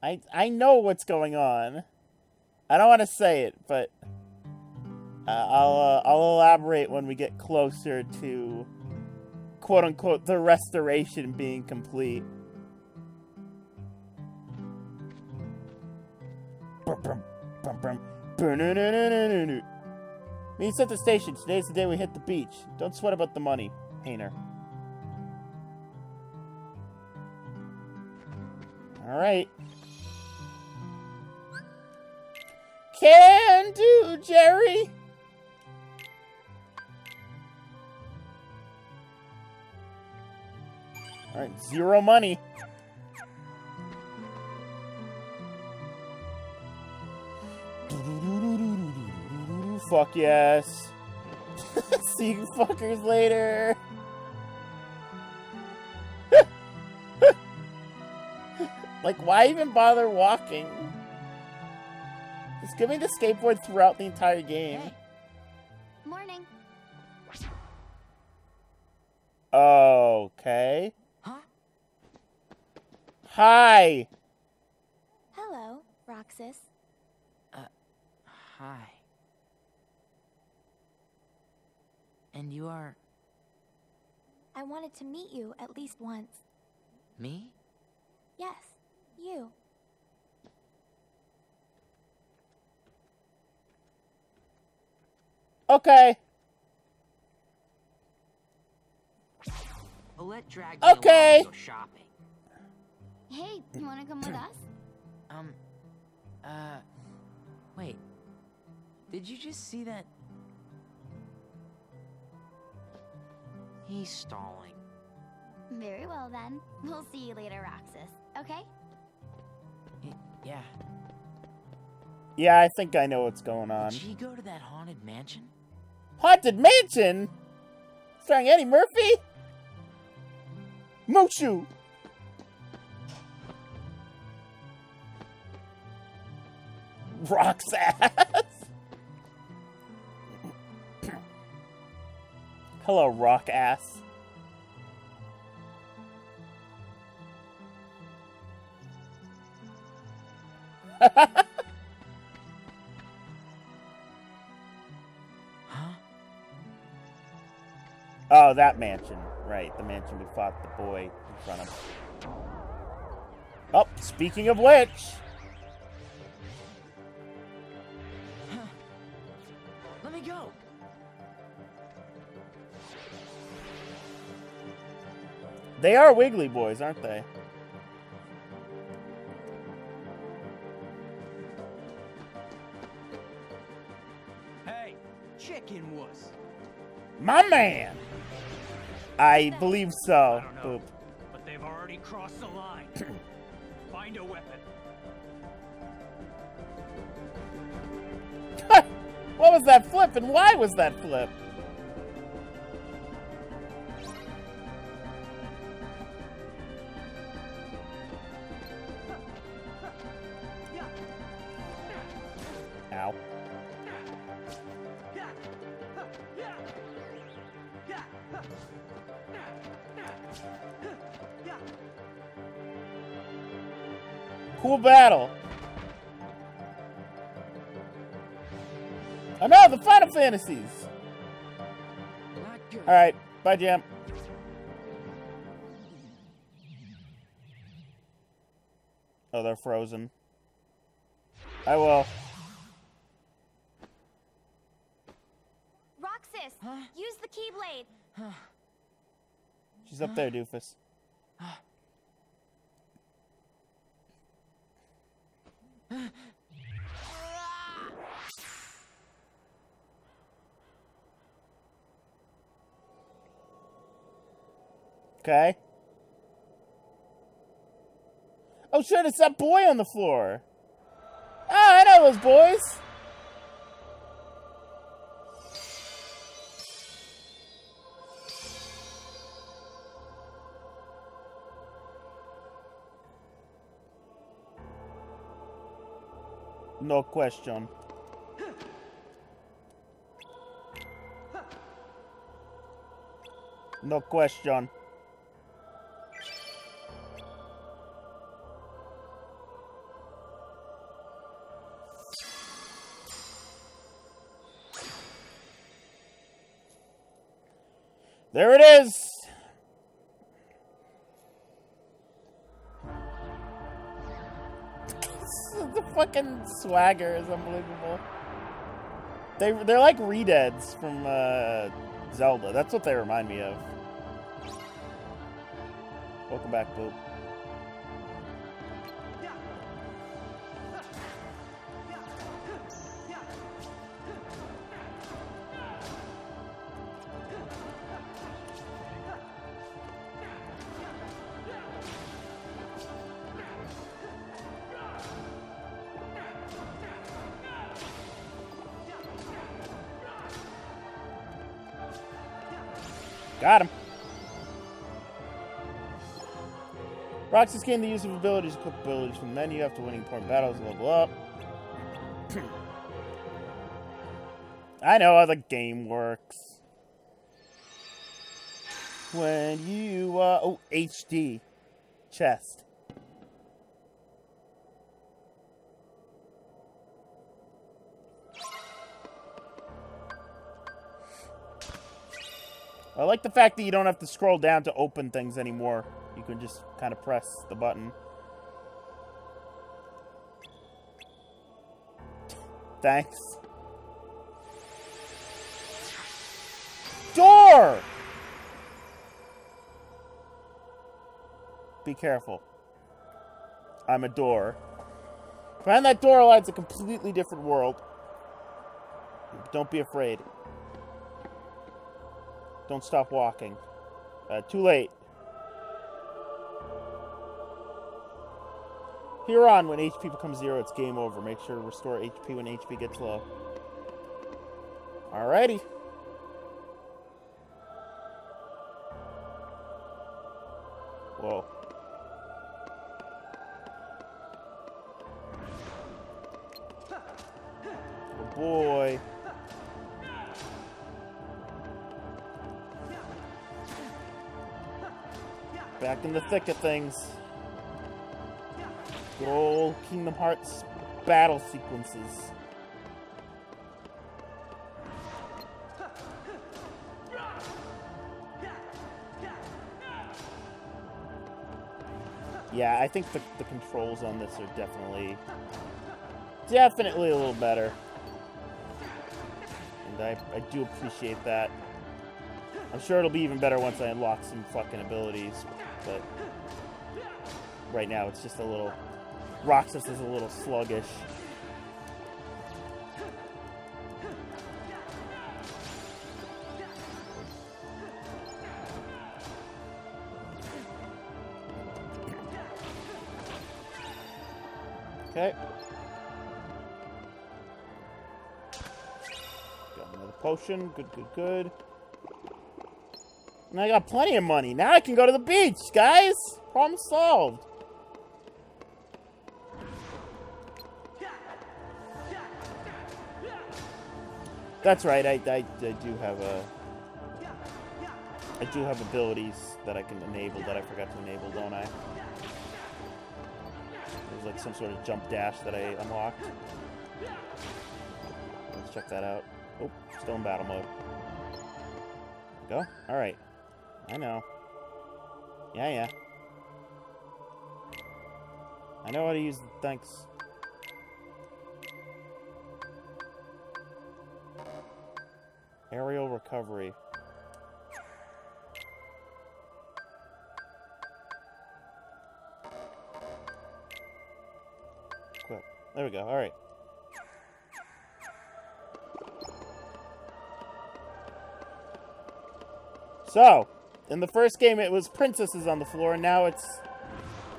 I know what's going on. I don't want to say it, but I'll elaborate when we get closer to quote unquote the restoration being complete. Meets at the station. Today's the day we hit the beach. Don't sweat about the money, Hayner. All right. Can do, Jerry! Alright, zero money. Fuck yes. See you fuckers later. Like, why even bother walking? Just give me the skateboard throughout the entire game. Hey. Morning. Okay. Huh? Hi. Hello, Roxas. Hi. And you are... I wanted to meet you at least once. Me? Yes, you. Okay. I'll let Drag okay. Go shopping. Hey, you want to come with us? Wait. Did you just see that? He's stalling. Very well then. We'll see you later, Roxas. Okay? Yeah. Yeah, I think I know what's going on. Did she go to that haunted mansion? Haunted Mansion? Starring Eddie Murphy? Mushu! Roxas! Hello, rock ass. Oh, that mansion. Right, the mansion we fought the boy in front of. Oh, speaking of which... Let me go! They are wiggly boys, aren't they? Hey, chicken wuss. My man! I believe so. I don't know, but they've already crossed the line. Find a weapon. What was that flip and why was that flip? Ow. Cool battle. I know, the Final Fantasies! Alright, bye, Jam. Oh, they're frozen. I will. Roxas, huh? Use the Keyblade. Huh? She's up there, doofus. Okay. Oh shit, it's that boy on the floor. Oh, I know those boys. No question. No question. There it is! The fucking swagger is unbelievable. They're like Redeads from Zelda. That's what they remind me of. Welcome back, Boop. Got him. Roxas gained the use of abilities, equip abilities from the menu after winning important battles and level up. I know how the game works. When you oh, HD. Chest. I like the fact that you don't have to scroll down to open things anymore. You can just kind of press the button. Thanks. Door! Be careful. I'm a door. Behind that door lies a completely different world. Don't be afraid. Don't stop walking. Too late. Here on, when HP becomes zero, it's game over. Make sure to restore HP when HP gets low. Alrighty. Whoa. Oh boy. Back in the thick of things. Good old Kingdom Hearts battle sequences. Yeah, I think the controls on this are definitely a little better. And I do appreciate that. I'm sure it'll be even better once I unlock some fucking abilities. But right now it's just a little... Roxas is a little sluggish. Okay. Got another potion. Good, good, good. And I got plenty of money. Now I can go to the beach, guys! Problem solved. That's right, I do have a... I do have abilities that I can enable that I forgot to enable, don't I? was like some sort of jump dash that I unlocked. Let's check that out. Oh, still in battle mode. Go? Alright. I know. Yeah, yeah. I know how to use the thanks. Aerial recovery. Cool. There we go. All right. So, in the first game it was princesses on the floor, and now it's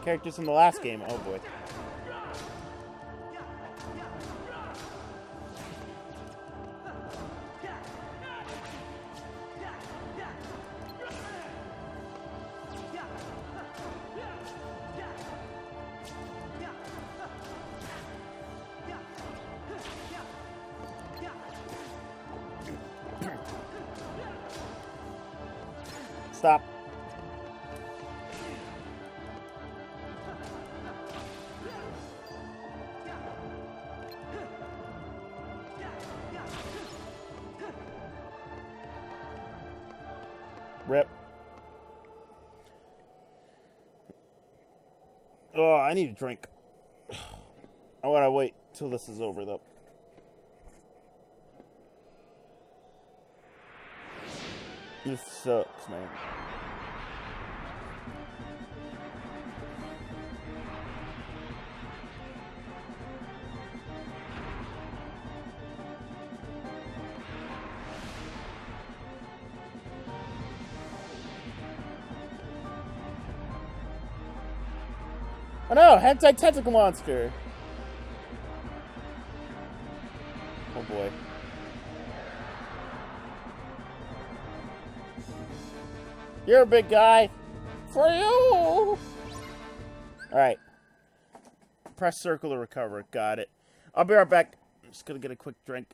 characters from the last game. Oh boy. Stop. Rip. Oh, I need a drink. I want to wait till this is over, though. This sucks, man. Oh no! Hentai tentacle monster! Oh boy. You're a big guy. For you! Alright. Press circle to recover. Got it. I'll be right back. I'm just gonna get a quick drink.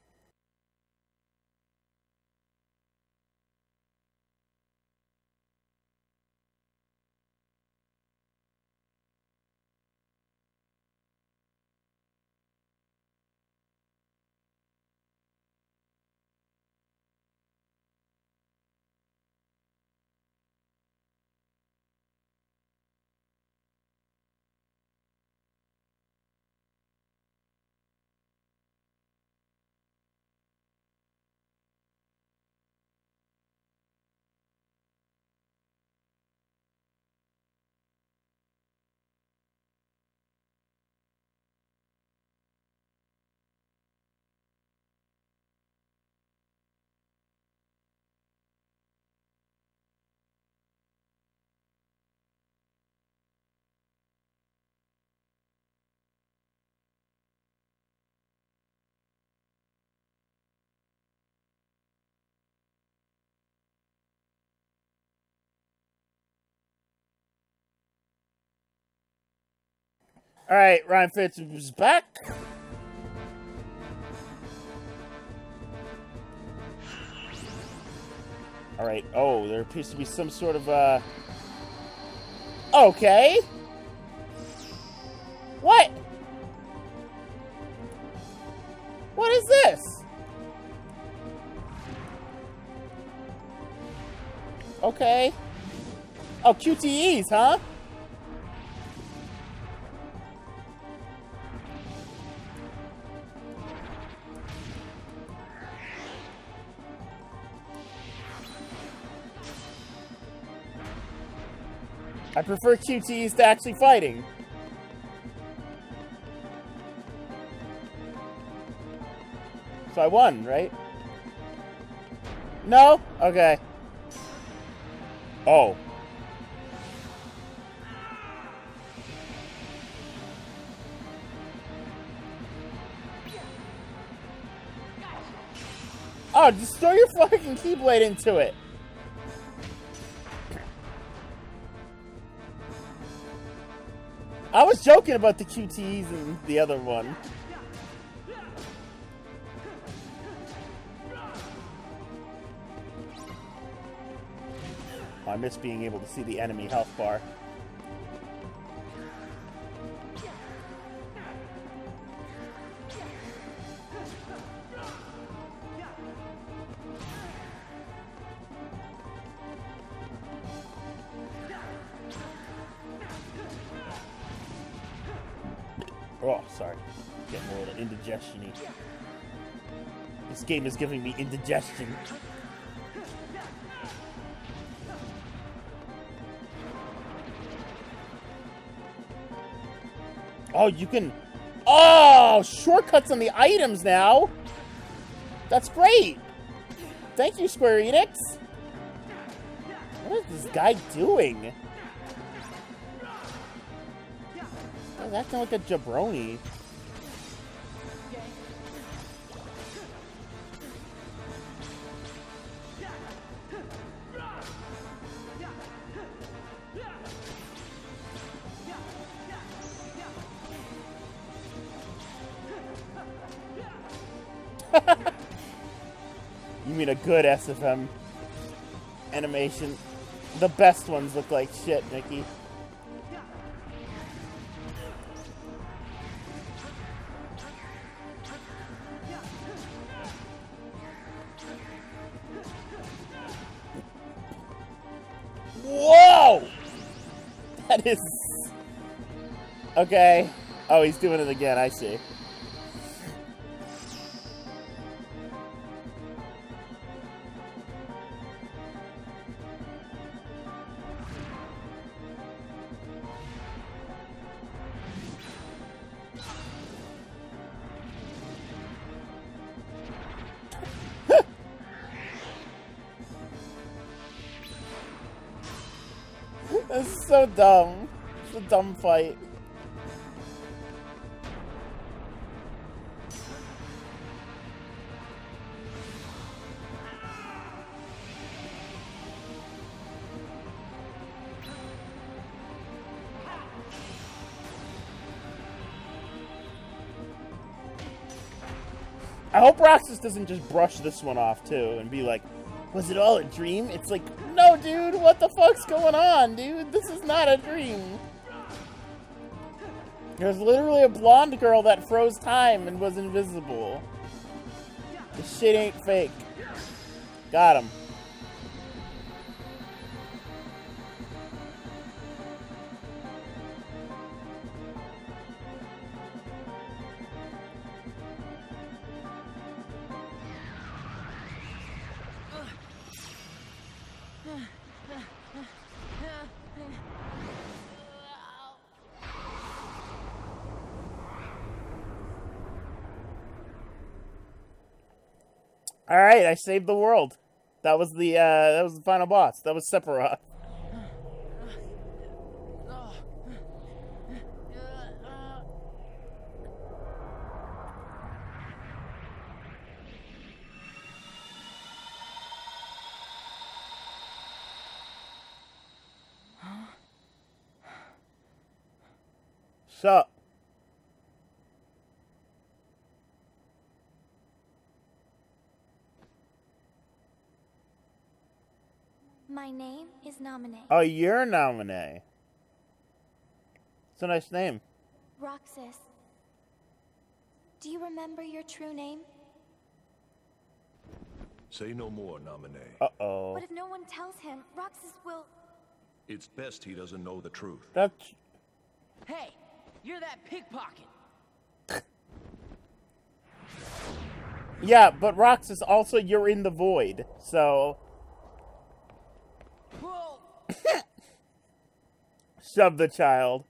All right, Ryan Fitz is back. All right. Oh, there appears to be some sort of okay. What? What is this? Okay. Oh, QTEs, huh? I prefer QTEs to actually fighting. So I won, right? No? Okay. Oh. Oh, just throw your fucking Keyblade into it. I was joking about the QTEs and the other one. Oh, I miss being able to see the enemy health bar. Oh, sorry. Getting a little indigestion-y. This game is giving me indigestion. Oh, you can... Oh! Shortcuts on the items now! That's great! Thank you, Square Enix! What is this guy doing? He's acting like a jabroni. You mean a good SFM animation? The best ones look like shit, Mickey. Whoa! That is... Okay. Oh, he's doing it again, I see. It's so dumb. It's a dumb fight. I hope Roxas doesn't just brush this one off too and be like, was it all a dream? It's like, no, dude, what the fuck's going on, dude? This is not a dream. There's literally a blonde girl that froze time and was invisible. This shit ain't fake. Got him. All right, I saved the world. That was the final boss. That was Sephiroth. Sup? My name is Naminé. Oh, you're Naminé. It's a nice name. Roxas, do you remember your true name? Say no more, Naminé. Uh-oh. What if no one tells him? Roxas will... It's best he doesn't know the truth. That's... Hey, you're that pickpocket. Yeah, but Roxas, also, you're in the void, so... Shove the child.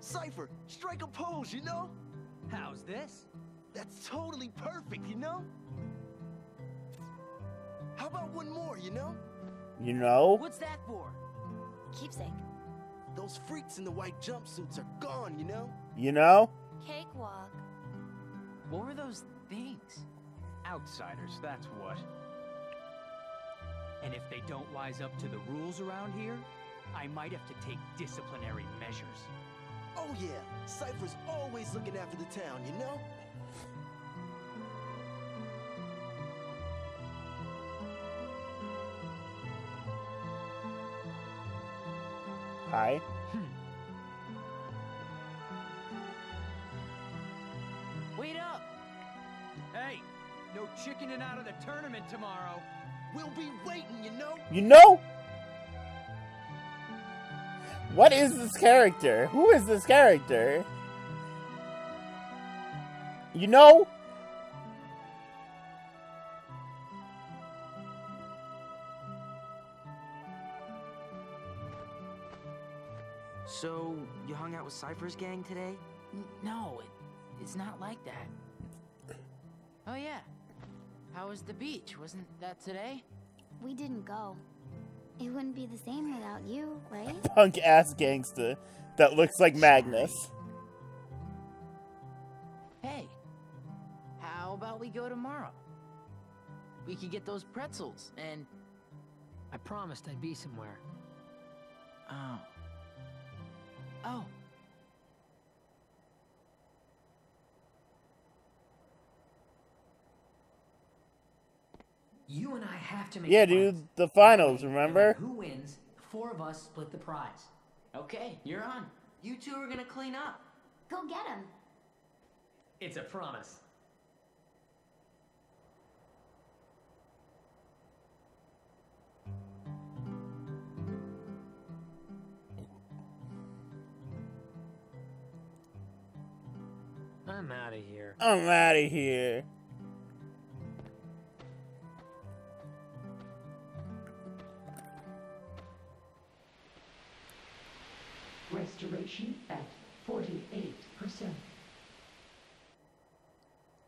Cypher, strike a pose, you know? How's this? That's totally perfect, you know? How about one more, you know? You know? What's that for? Keepsake. Those freaks in the white jumpsuits are gone, you know? You know? Cakewalk. What were those things? Outsiders, that's what. And if they don't wise up to the rules around here, I might have to take disciplinary measures. Oh yeah, Cypher's always looking after the town, you know? Hi. Wait up! Hey! No chickening out of the tournament tomorrow! We'll be waiting, you know? You know? What is this character? Who is this character? You know? So, you hung out with Cypher's gang today? No, it's not like that. Oh yeah. How was the beach? Wasn't that today? We didn't go. It wouldn't be the same without you, right? Punk-ass gangster that looks like Magnus. Hey, how about we go tomorrow? We could get those pretzels, and... I promised I'd be somewhere. Oh. Oh. You and I have to make yeah, dude, plans. The finals, remember? Who wins, the four of us split the prize. Okay, you're on. You two are gonna clean up. Go get him. It's a promise. I'm out of here. I'm out of here. Restoration at 48%.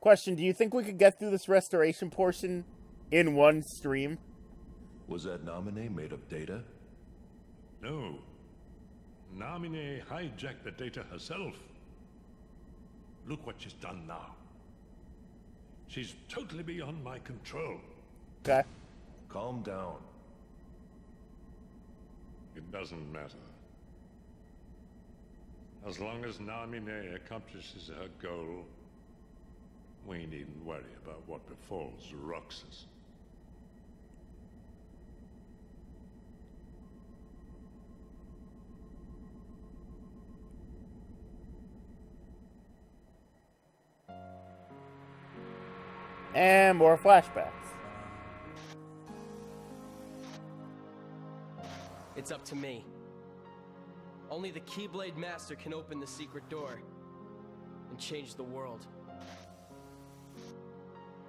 Question, do you think we could get through this restoration portion in one stream? Was that Naminé made up data? No. Naminé hijacked the data herself. Look what she's done now. She's totally beyond my control. Okay. Calm down. It doesn't matter. As long as Naminé accomplishes her goal, we needn't worry about what befalls Roxas. And more flashbacks. It's up to me. Only the Keyblade Master can open the secret door and change the world.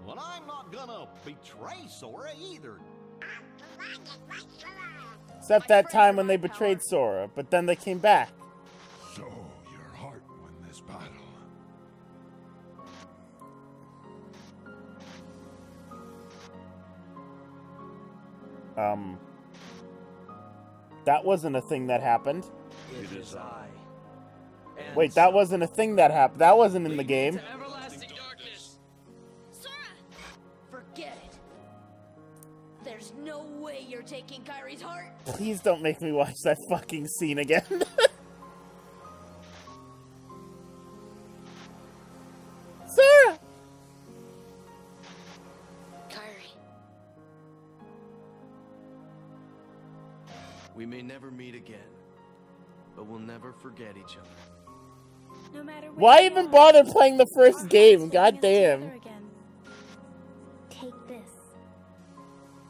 Well, I'm not gonna betray Sora either. Except that time when they betrayed Sora, but then they came back. So your heart won this battle. That wasn't a thing that happened. It is I. Wait, that wasn't a thing that happened. That wasn't in the game. Everlasting darkness. Sora! Forget it. There's no way you're taking Kairi's heart. Please don't make me watch that fucking scene again. Sora! Kairi. We may never meet again. But we'll never forget each other. No matter why even bother playing the first game? God damn. Take this.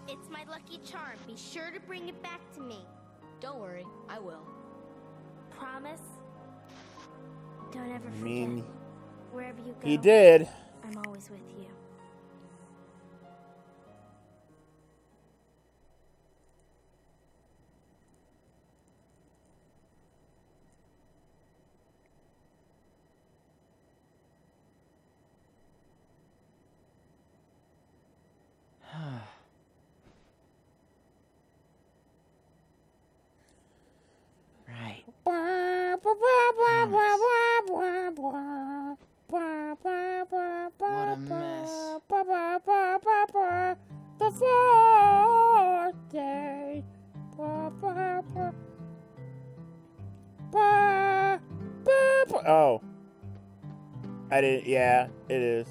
It's my lucky charm. Be sure to bring it back to me. Don't worry, I will. Promise. Don't ever forget. Wherever you go. He did. I'm always with you. Yeah, it is.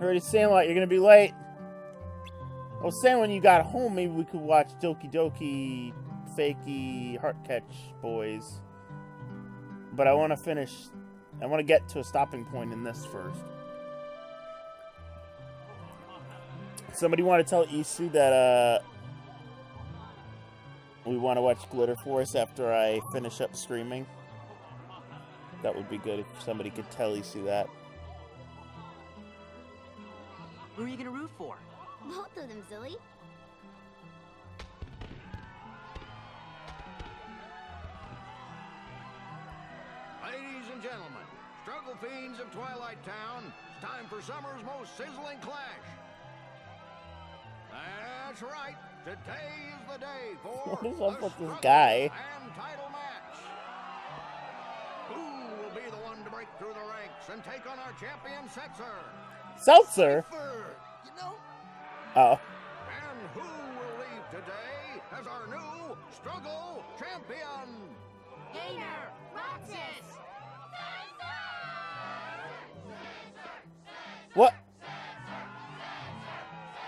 I already saying like you're gonna be late. I was saying when you got home, maybe we could watch Doki Doki Fakey Heartcatch Boys. But I want to finish. I want to get to a stopping point in this first. Somebody want to tell Isu that we want to watch Glitter Force after I finish up streaming? That would be good if somebody could tell Isu that. Who are you going to root for? Both of them, silly. Ladies and gentlemen, struggle fiends of Twilight Town, it's time for summer's most sizzling clash. That's right, today is the day for what is up with this guy? And title match. Who will be the one to break through the ranks and take on our champion, Setzer? Seltzer? You know? Oh. And who will leave today as our new struggle champion? Hayner, Roxas! What?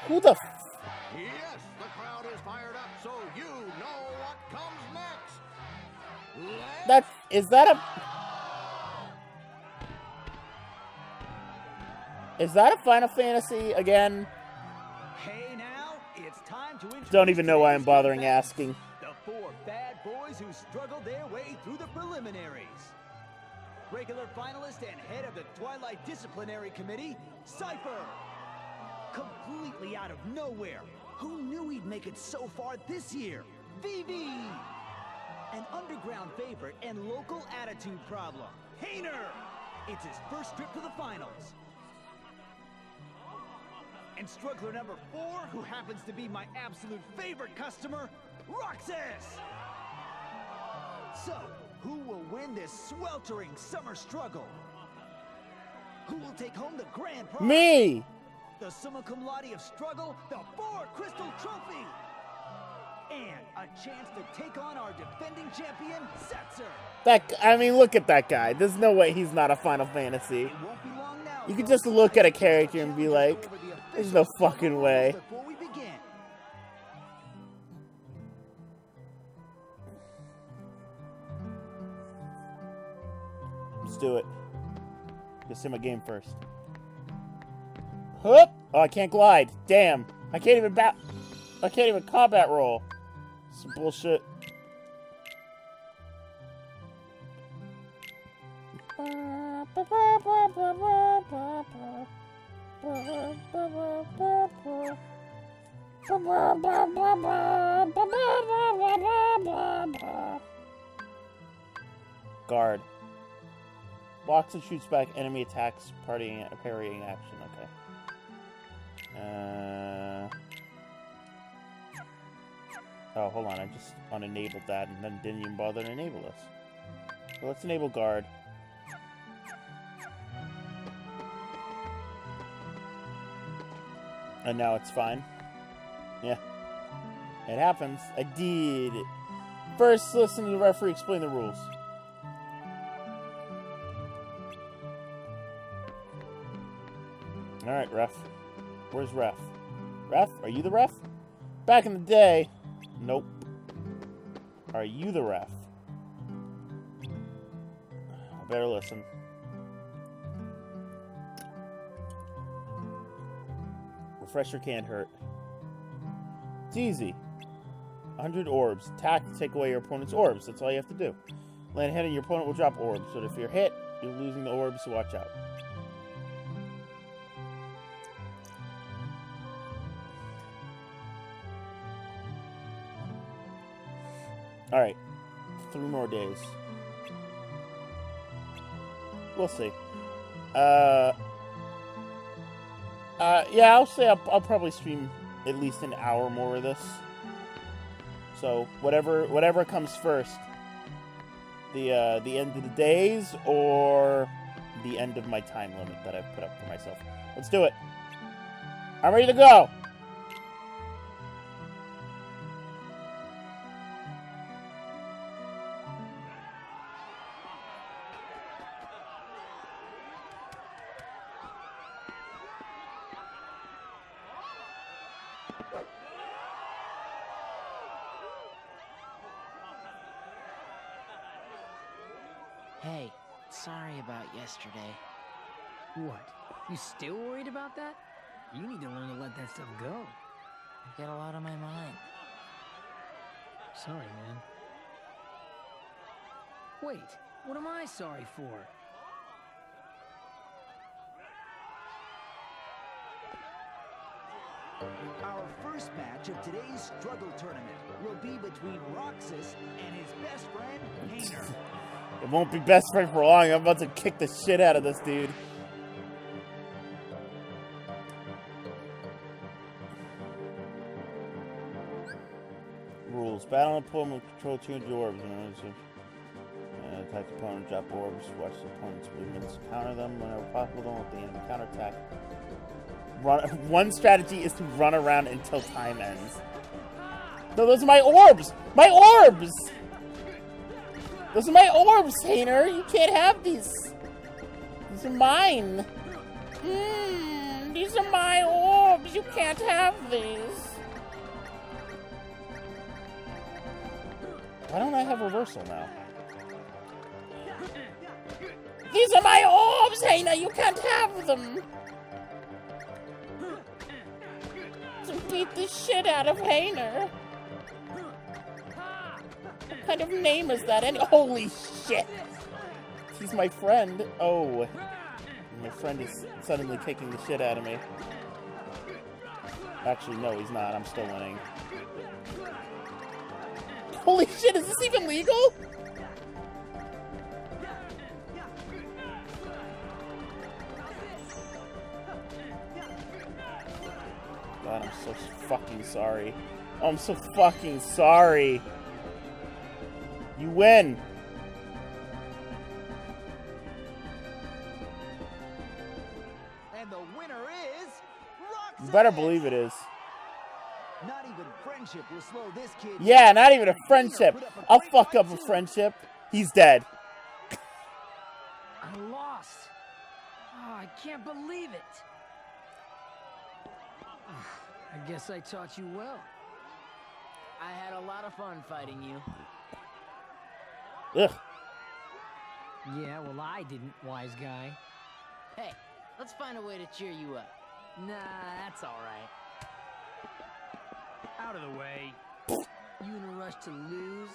Who the f? Yes, the crowd is fired up, so you know what comes next. That is that a? Is that a Final Fantasy again? Hey, now it's time to. Don't even know why I'm bothering asking. The four bad boys who struggled their way through the preliminaries. Regular finalist and head of the Twilight Disciplinary Committee, Cypher. Completely out of nowhere. Who knew he'd make it so far this year? Vivi. An underground favorite and local attitude problem. Hayner. It's his first trip to the finals. And struggler number 4, who happens to be my absolute favorite customer, Roxas. So, who will win this sweltering summer struggle? Who will take home the grand prize? Me! The summa cum laude of struggle, the 4 crystal trophy! And a chance to take on our defending champion, Setzer! I mean, look at that guy. There's no way he's not a Final Fantasy. You can just look at a character and be like, there's no fucking way. Do it. Just in my game first. Whoop! Oh, I can't glide. Damn. I can't even combat roll. Some bullshit. Guard. Blocks and shoots back enemy attacks, parrying action. Okay. Oh, hold on. I just unenabled that and then didn't even bother to enable this. So let's enable guard. And now it's fine. Yeah. It happens. I did it. First, listen to the referee explain the rules. Alright, ref. Where's ref? Ref? Are you the ref? Back in the day. Nope. Are you the ref? I better listen. Refresher can't hurt. It's easy. 100 orbs. Attack to take away your opponent's orbs. That's all you have to do. Land hit and your opponent will drop orbs. But if you're hit, you're losing the orbs, so watch out. Alright, 3 more days. We'll see. Yeah, I'll say I'll probably stream at least an hour more of this. So, whatever comes first. The end of the days, or the end of my time limit that I've put up for myself. Let's do it. I'm ready to go! Yesterday. What? You still worried about that? You need to learn to let that stuff go. I get a lot on my mind. Sorry, man. Wait, what am I sorry for? Our first match of today's struggle tournament will be between Roxas and his best friend, Hayner. It won't be best friend for long. I'm about to kick the shit out of this dude. Rules. Battle and pull control two of orbs. Attack the opponent, drop orbs, watch the opponent's movements, counter them whenever possible, don't let the enemy counterattack. One strategy is to run around until time ends. No, those are my orbs! My orbs! Those are my orbs, Hayner! You can't have these! These are mine! Mmm, these are my orbs! You can't have these! Why don't I have reversal now? These are my orbs, Hayner! You can't have them! Beat the shit out of Hayner. What kind of name is that? And holy shit! He's my friend. Oh, my friend is suddenly kicking the shit out of me. Actually, no, he's not. I'm still winning. Holy shit! Is this even legal? God, I'm so fucking sorry. Oh, I'm so fucking sorry. You win. And the winner is Roxas. You better believe it is. Not even friendship will slow this kid. Yeah, not even a friendship. I'll fuck up a friendship. He's dead. I lost. Oh, I can't believe it. I guess I taught you well. I had a lot of fun fighting you. Ugh. Yeah, well, I didn't, wise guy. Hey, let's find a way to cheer you up. Nah, that's all right. Out of the way. You in a rush to lose?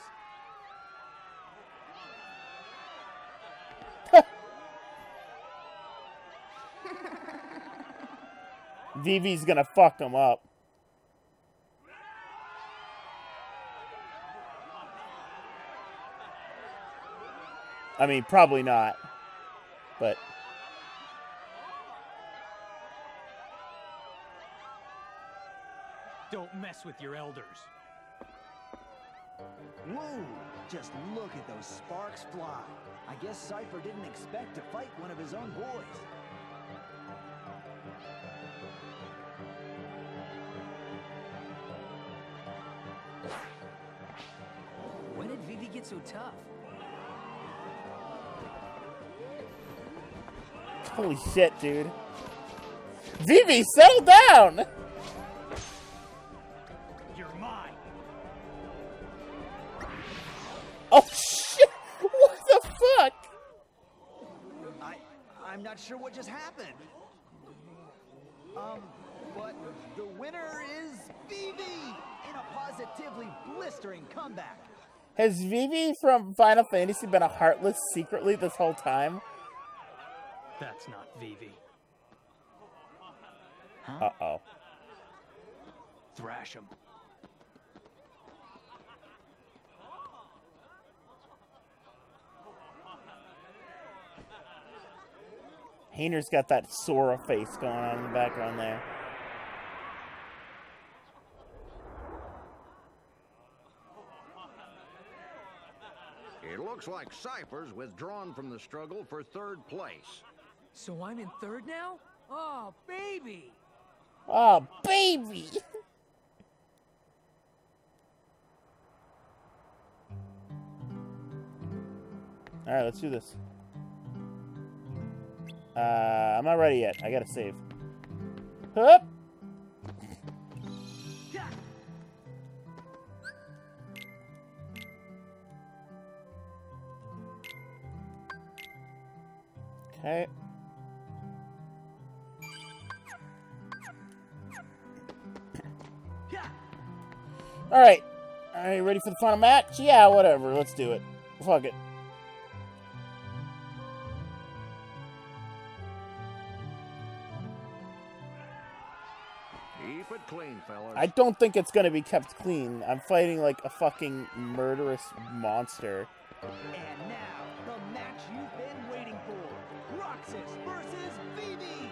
Vivi's gonna fuck him up. I mean, probably not, but don't mess with your elders. Whoa! Just look at those sparks fly. I guess Cypher didn't expect to fight one of his own boys. When did Vivi get so tough? Holy shit, dude. Vivi, settle down! You're mine. Oh shit! What the fuck? I'm not sure what just happened. But the winner is Vivi in a positively blistering comeback. Has Vivi from Final Fantasy been a Heartless secretly this whole time? That's not Vivi. Huh? Uh-oh. Thrash him. Hayner's got that Sora face going on in the background there. It looks like Cypher's withdrawn from the struggle for third place. So I'm in third now? Oh, baby! Oh, baby! Alright, let's do this. I'm not ready yet. I gotta save. Hup! Okay. Alright. Are you ready for the final match? Yeah, whatever. Let's do it. Fuck it. Keep it clean, fellas. I don't think it's gonna be kept clean. I'm fighting like a fucking murderous monster. And now, the match you've been waiting for. Roxas versus Vivi!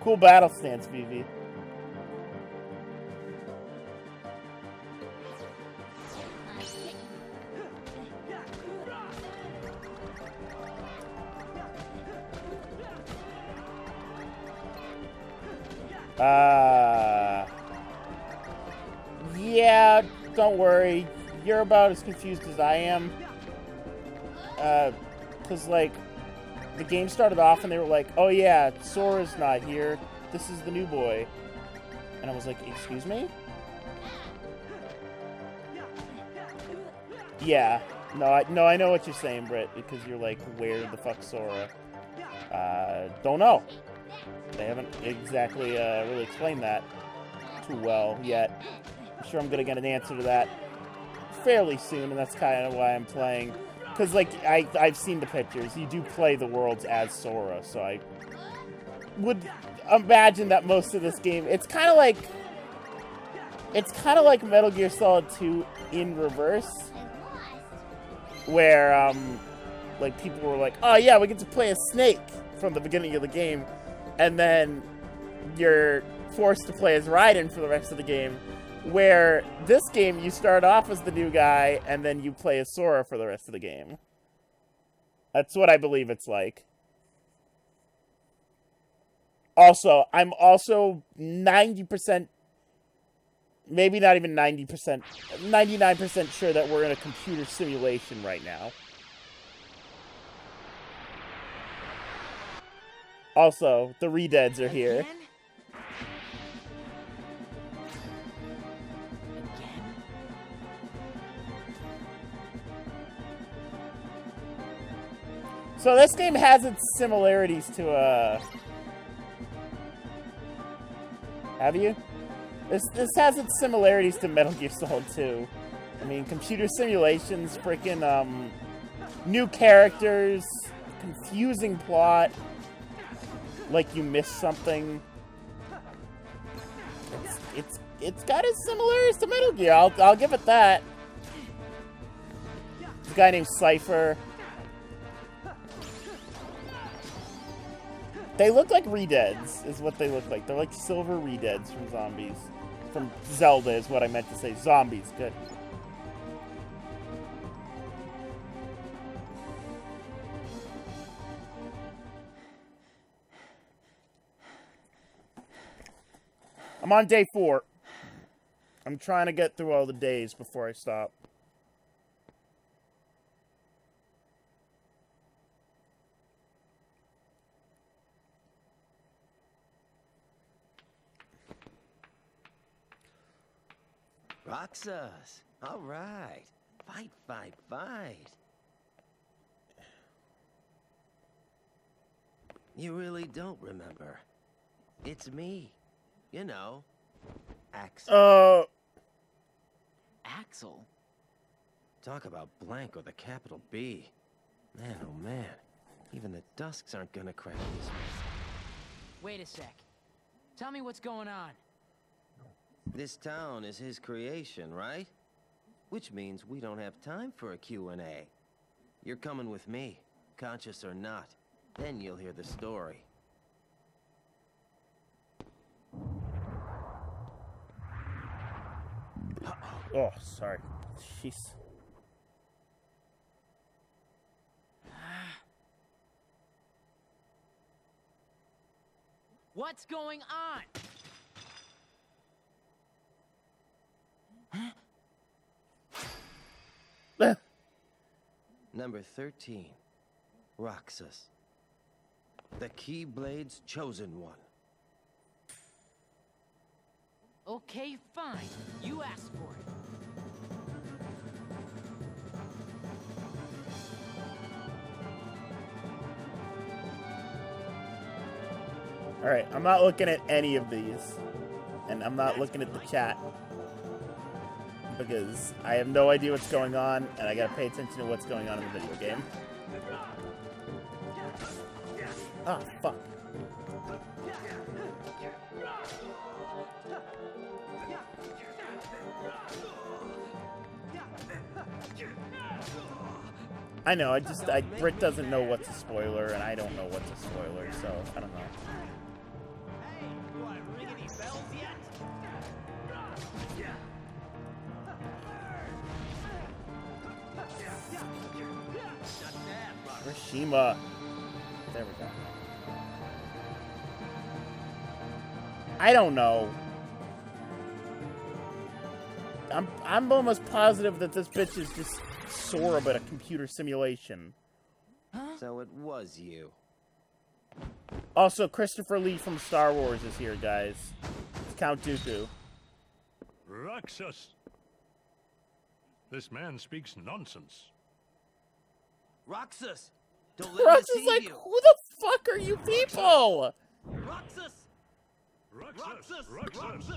Cool battle stance, Vivi. Yeah, don't worry. You're about as confused as I am. Cause like, the game started off and they were like, oh yeah, Sora's not here. This is the new boy. And I was like, excuse me? Yeah. No, I know what you're saying, Britt, because you're like, where the fuck's Sora? Don't know. They haven't exactly really explained that too well yet. I'm sure I'm gonna get an answer to that fairly soon, and that's kind of why I'm playing. Because, like, I've seen the pictures. You do play the worlds as Sora, so I would imagine that most of this game... It's kind of like Metal Gear Solid 2 in reverse. Where, like, people were like, oh yeah, we get to play a snake from the beginning of the game. And then you're forced to play as Raiden for the rest of the game. Where this game, you start off as the new guy, and then you play as Sora for the rest of the game. That's what I believe it's like. Also, I'm also 90%, maybe not even 90%, 99% sure that we're in a computer simulation right now. Also, the Redeads are here. So this game has its similarities to, This has its similarities to Metal Gear Solid 2. I mean, computer simulations, frickin', new characters, confusing plot, like you missed something. It's got its similarities to Metal Gear, I'll give it that. There's a guy named Cypher. They look like Redeads, is what they look like. They're like silver Redeads from Zombies. From Zelda is what I meant to say. Zombies, good. I'm on day 4. I'm trying to get through all the days before I stop. Roxas! All right. Fight, fight, fight. You really don't remember. It's me. You know, Axel. Axel? Talk about blank with a capital B. Man, oh man. Even the dusks aren't gonna crack these. Wait a sec. Tell me what's going on. This town is his creation, right? Which means we don't have time for a Q&A. You're coming with me, conscious or not. Then you'll hear the story. Uh-oh. Oh, sorry. Jeez. What's going on? Number 13, Roxas, the Keyblade's chosen one. Okay, fine. You asked for it. Alright, I'm not looking at any of these. And I'm not looking at the chat. Because I have no idea what's going on, and I gotta pay attention to what's going on in the video game. Ah, fuck. I know, Britt doesn't know what's a spoiler, and I don't know what's a spoiler, so I don't know. Hey, you wanna ring any bells yet? Rashima. There we go. I don't know. I'm almost positive that this bitch is just Sora, but a computer simulation. So it was you. Also, Christopher Lee from Star Wars is here, guys. It's Count Dooku. Roxas. This man speaks nonsense. Roxas. Don't let Roxas is like, you. Who the fuck are you people? Roxas. Roxas! Roxas!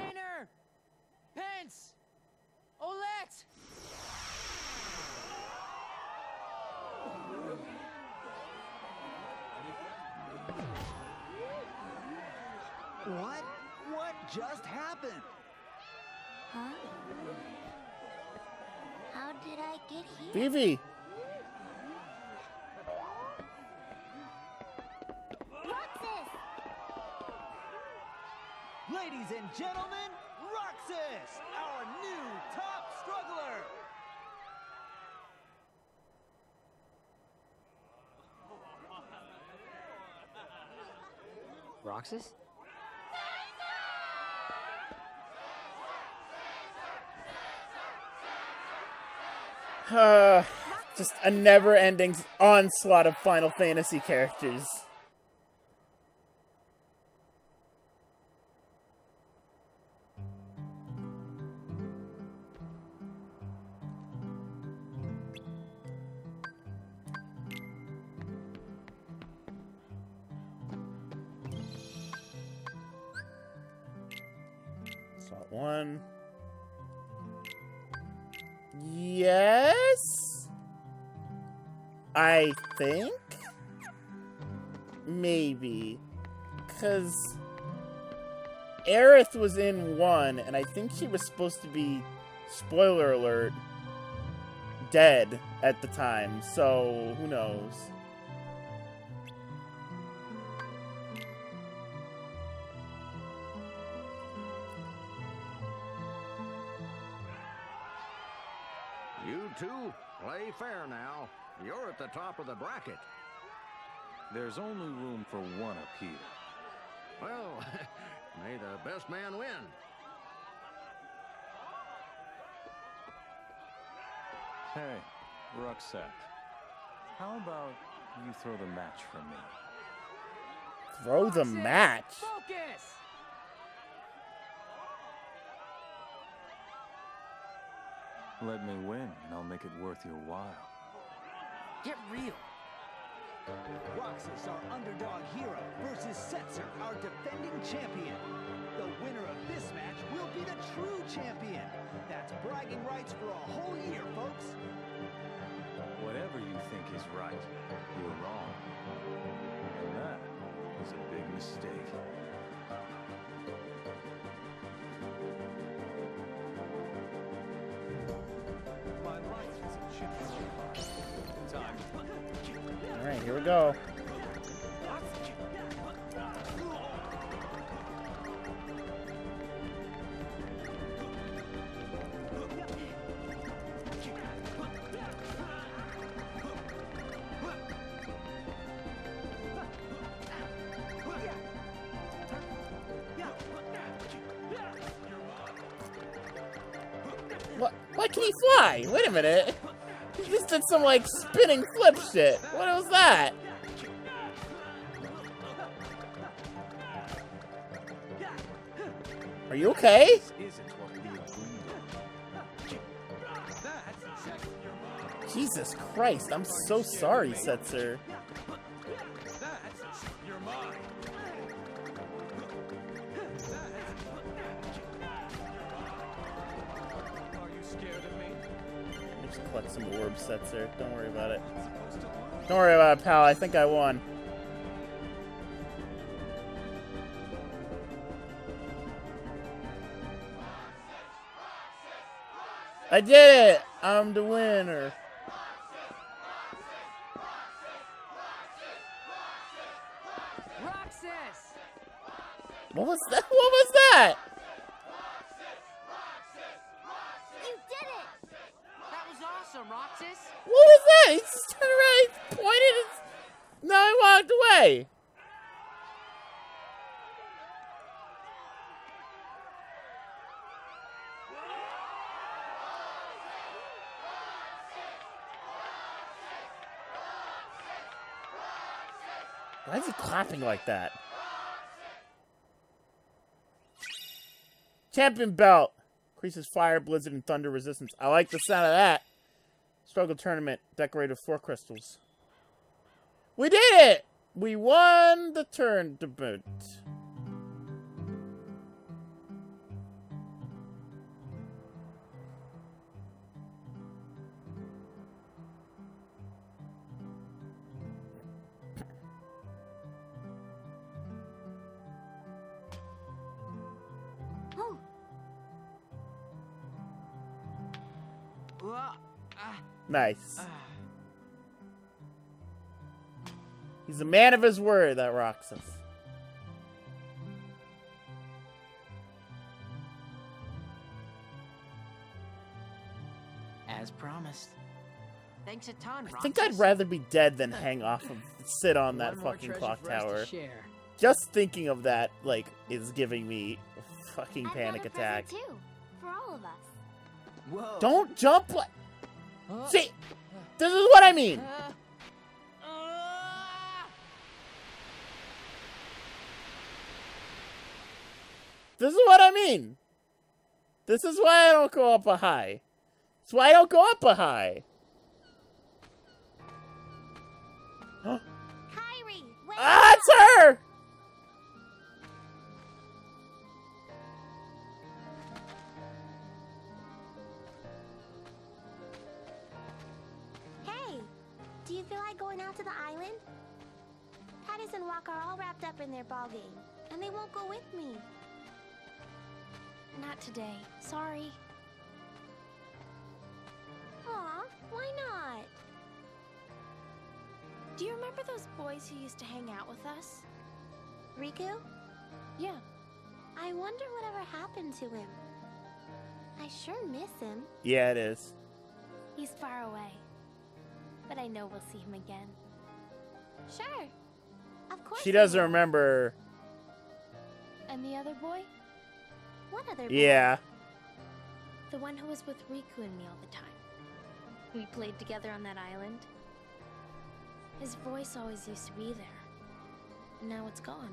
Hayner! Pence! Olette! What? What just happened? Huh? How did I get here? Vivi! Roxas! Ladies and gentlemen, Roxas, our new top struggler! Roxas? Just a never-ending onslaught of Final Fantasy characters. Slot one. Yes? I think? Maybe. Because Aerith was in one, and I think she was supposed to be, spoiler alert, dead at the time, so who knows? Two, play fair now. You're at the top of the bracket. There's only room for one up here. Well, may the best man win. Hey, Rucksack. How about you throw the match for me? Throw the match? Focus! Let me win, and I'll make it worth your while. Get real. Roxas, our underdog hero, versus Setzer, our defending champion. The winner of this match will be the true champion. That's bragging rights for a whole year, folks. Whatever you think is right, you're wrong. And that is a big mistake. Alright, here we go. What? Why can he fly? Wait a minute. He just did some, like, spinning flip shit. What was that? Are you okay? This isn't what we agreed on. Jesus Christ, I'm so sorry, Setzer. Just collect some orbs, Setzer. Don't worry about it. Don't worry about it, pal. I think I won. I did it! I'm the winner. Roxas! What was that? What was that? You did it! That was awesome, Roxas. What was that? He just turned around, he pointed, and now he walked away. Why is he clapping like that? Champion belt! Increases fire, blizzard, and thunder resistance. I like the sound of that. Struggle tournament. Decorated floor crystals. We did it! We won the tournament. Nice. He's a man of his word, that Roxas. As promised. Thanks a ton, Roxas. I think I'd rather be dead than hang off and sit on that fucking clock tower. Just thinking of that, like, is giving me a fucking panic attack. Too, for all of us. Whoa. Don't jump like... See, this is what I mean. This is what I mean. This is why I don't go up a high. That's why I don't go up a high. Kairi, wait. Ah, it's her. Going out to the island? Patties and Walk are all wrapped up in their ball game, and they won't go with me. Not today. Sorry. Aw, why not? Do you remember those boys who used to hang out with us? Riku? Yeah. I wonder whatever happened to him. I sure miss him. Yeah, it is. He's far away. But I know we'll see him again. Sure. Of course. She doesn't remember. And the other boy? What other boy? Yeah. The one who was with Riku and me all the time. We played together on that island. His voice always used to be there. And now it's gone.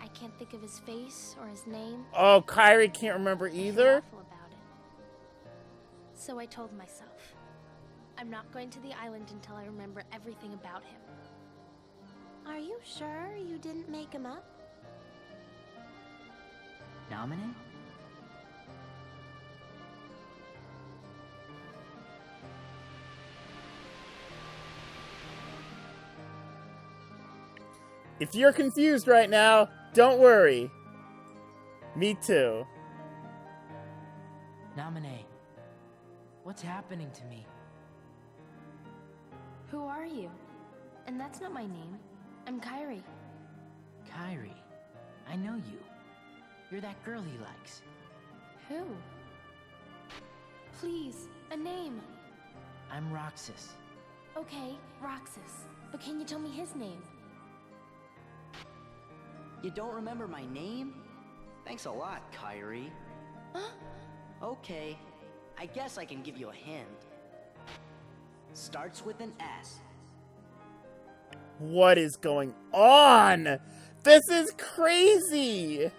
I can't think of his face or his name. Oh, Kairi can't remember either? Awful about it. So I told myself. I'm not going to the island until I remember everything about him. Are you sure you didn't make him up? Naminé? If you're confused right now, don't worry. Me too. Naminé, what's happening to me? Who are you? And that's not my name. I'm Kairi. Kairi, I know you. You're that girl he likes. Who? Please, a name. I'm Roxas. Okay, Roxas. But can you tell me his name? You don't remember my name? Thanks a lot, Kairi. Huh? Okay, I guess I can give you a hint. Starts with an S. What is going on? This is crazy.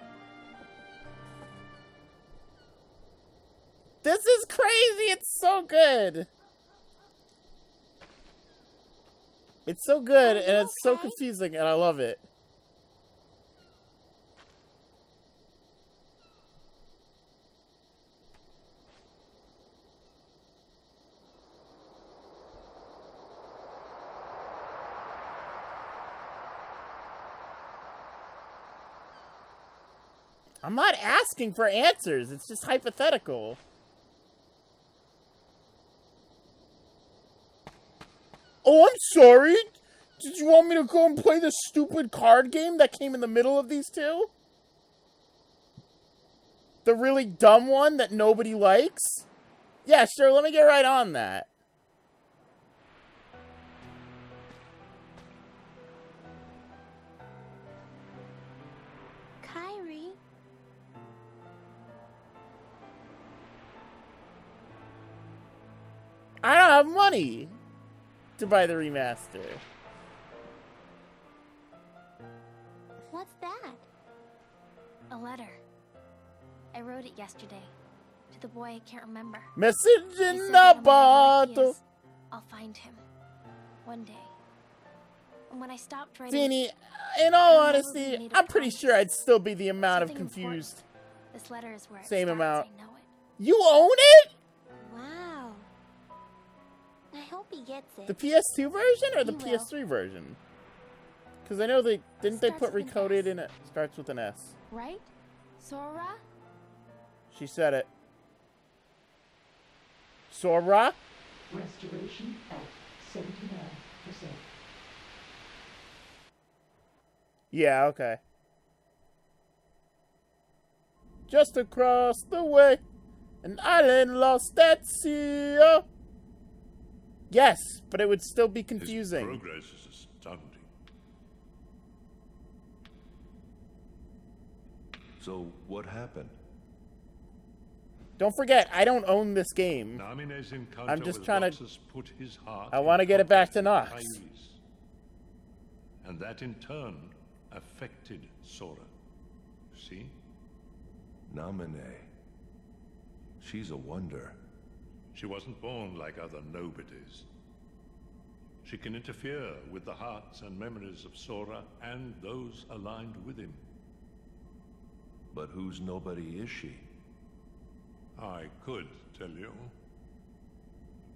This is crazy. It's so good. It's so good, and it's so confusing, and I love it. I'm not asking for answers. It's just hypothetical. Oh, I'm sorry. Did you want me to go and play this stupid card game that came in the middle of these two? The really dumb one that nobody likes? Yeah, sure. Let me get right on that. I don't have money to buy the remaster. What's that? A letter. I wrote it yesterday to the boy I can't remember. Message in the bottle. I'll find him one day. And when I stopped writing, Dini, in all honesty, I'm pretty sure I'd still be the amount of confused. This letter is where same amount. I know it. You own it? I hope he gets it. The PS2 version or the PS3 version? Because I know they didn't they put recoded in it. Starts with an S. Right? Sora? She said it. Sora? Restoration at 79%. Yeah, okay. Just across the way, an island lost at sea. Oh. Yes, but it would still be confusing. His progress is astounding. So, what happened? Don't forget, I don't own this game. I'm just trying to... Put his heart I want to get it back to Nox. Kyrie's. And that, in turn, affected Sora. See? Naminé. She's a wonder. She wasn't born like other nobodies. She can interfere with the hearts and memories of Sora and those aligned with him. But whose nobody is she? I could tell you.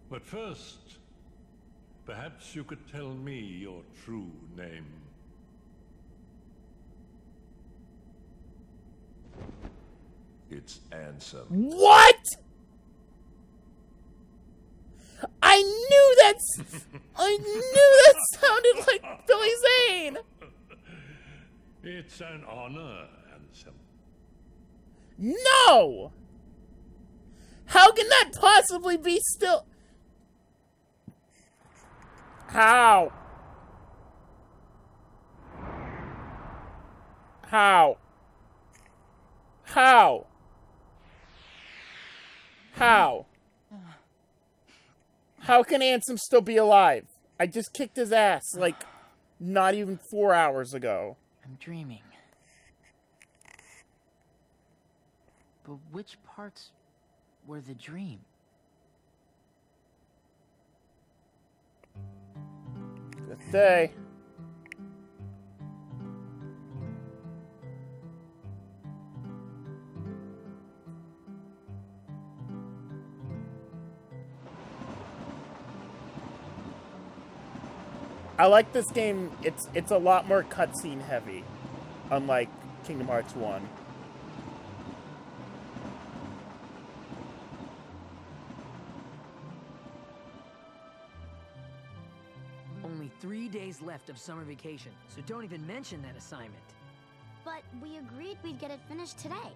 But first, perhaps you could tell me your true name. It's Ansem. What?! I knew that sounded like Billy Zane. It's an honor, Ansem. No! How can that possibly be still? How? How? How? How? How can Ansem still be alive? I just kicked his ass, like, not even 4 hours ago. I'm dreaming. But which parts were the dream? Good day. I like this game. It's a lot more cutscene heavy, unlike Kingdom Hearts 1. Only 3 days left of summer vacation, so don't even mention that assignment. But we agreed we'd get it finished today.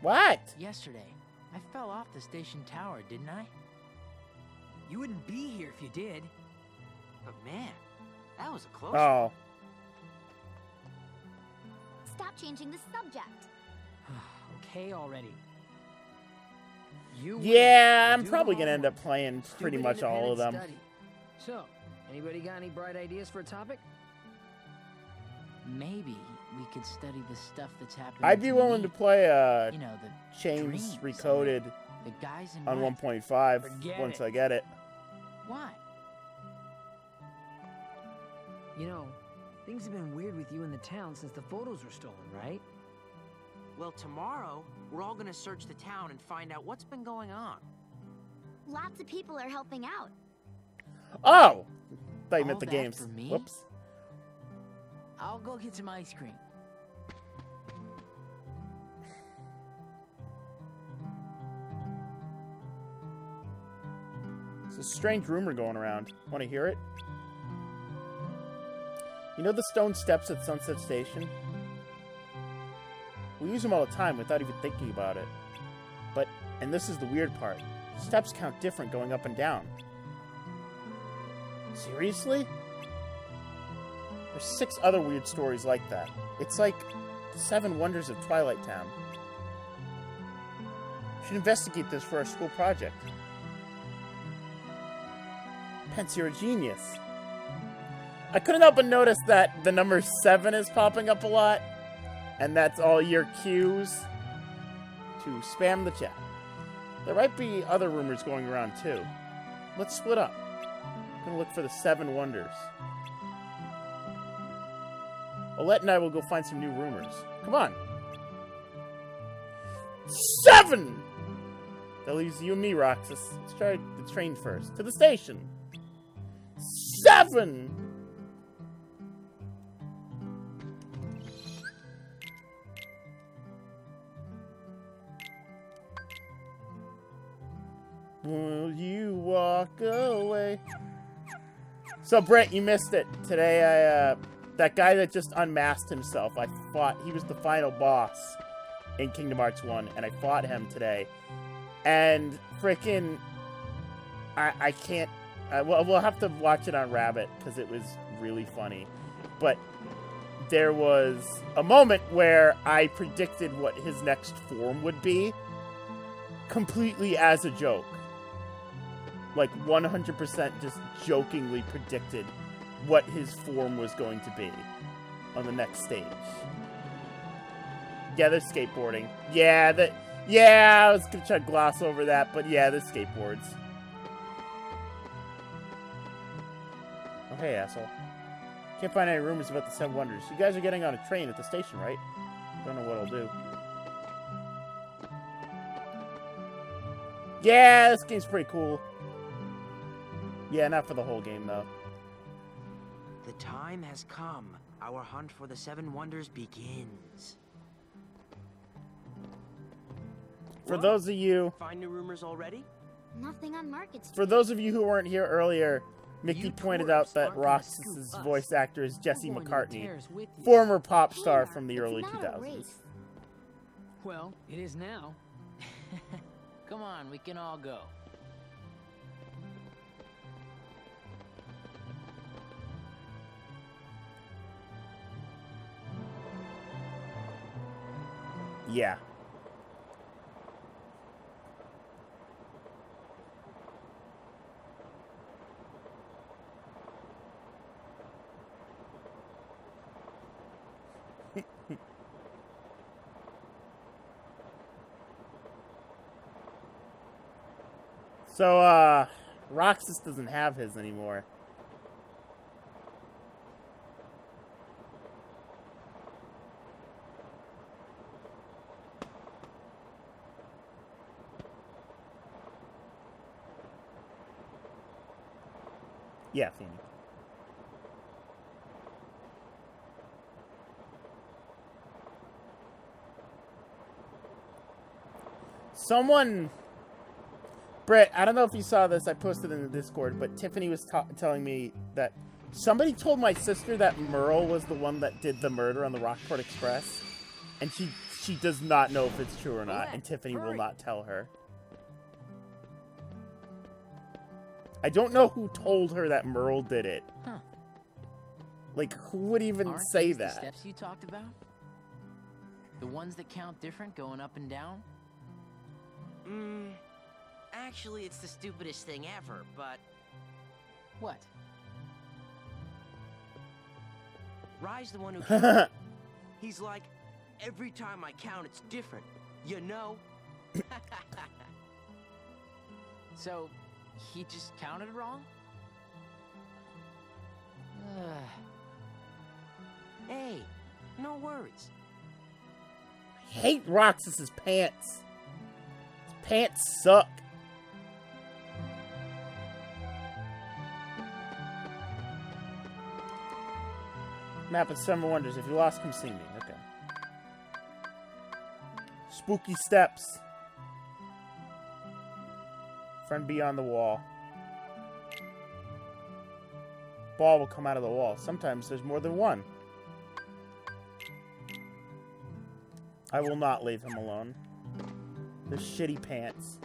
What? Yesterday, I fell off the station tower, didn't I? You wouldn't be here if you did. But man. That was a close. Oh. Stop changing the subject. Okay, already. You yeah, I'm probably gonna end up playing pretty much all of them. Study. So, anybody got any bright ideas for a topic? Maybe we could study the stuff that's happening. I'd be willing to play you know, the Chains recoded the guys on 1.5 once I get it. Why? town since the photos were stolen, right? Well, tomorrow, we're all gonna search the town and find out what's been going on. Lots of people are helping out. Oh! They meant the games. Whoops. I'll go get some ice cream. There's a strange rumor going around. Want to hear it? You know the stone steps at Sunset Station? We use them all the time without even thinking about it. But, and this is the weird part, steps count different going up and down. Seriously? There's 6 other weird stories like that. It's like the 7 wonders of Twilight Town. We should investigate this for our school project. Pence, you're a genius. I couldn't help but notice that the number 7 is popping up a lot. And that's all your cues to spam the chat. There might be other rumors going around too. Let's split up. I'm gonna look for the 7 wonders. Alette and I will go find some new rumors. Come on. 7! That leaves you and me, Roxas. Let's try the train first. To the station! 7! Will you walk away? So, Brett, you missed it. Today, that guy that just unmasked himself, I fought. He was the final boss in Kingdom Hearts 1, and I fought him today. And frickin', I can't. We'll have to watch it on Rabbit because it was really funny. But there was a moment where I predicted what his next form would be, completely as a joke. Like 100% just jokingly predicted what his form was going to be on the next stage. Yeah, they're skateboarding. Yeah, yeah, I was gonna try to gloss over that, but yeah, they're skateboards. Oh, hey, asshole. Can't find any rumors about the 7 wonders. You guys are getting on a train at the station, right? Don't know what I'll do. Yeah, this game's pretty cool. Yeah, not for the whole game, though. The time has come. Our hunt for the 7 wonders begins. For those of you... Find new rumors already? Nothing on markets. For those of you who weren't here earlier, Mickey pointed out that Roxas's voice actor is Jesse McCartney, former pop star from the early 2000s. Well, it is now. Come on, we can all go. Yeah. So, Roxas doesn't have his anymore. Yeah, Fanny. Someone... Brett, I don't know if you saw this, I posted in the Discord, but Tiffany was telling me that somebody told my sister that Merle was the one that did the murder on the Rockport Express, and she does not know if it's true or not, and Tiffany will not tell her. I don't know who told her that Merle did it. Huh. Like, who would even say that? The steps you talked about? The ones that count different going up and down? Actually, it's the stupidest thing ever, but... What? Rai's the one who... He's like, every time I count, it's different, you know? So... he just counted wrong? Hey, No worries. I hate Roxas's pants. His pants suck. Map of Summer Wonders. If you lost, come see me. Okay. Spooky steps. Friend beyond the wall. Ball will come out of the wall. Sometimes there's more than one. I will not leave him alone. The shitty pants.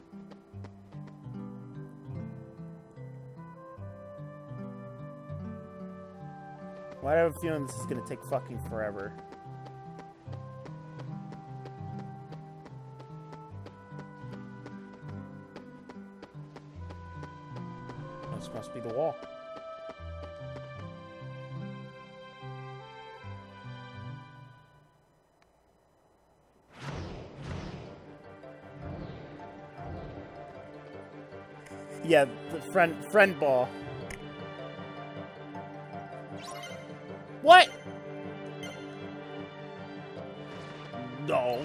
Why do I have a feeling this is gonna take fucking forever? This must be the wall. Yeah, the friend ball. What? No.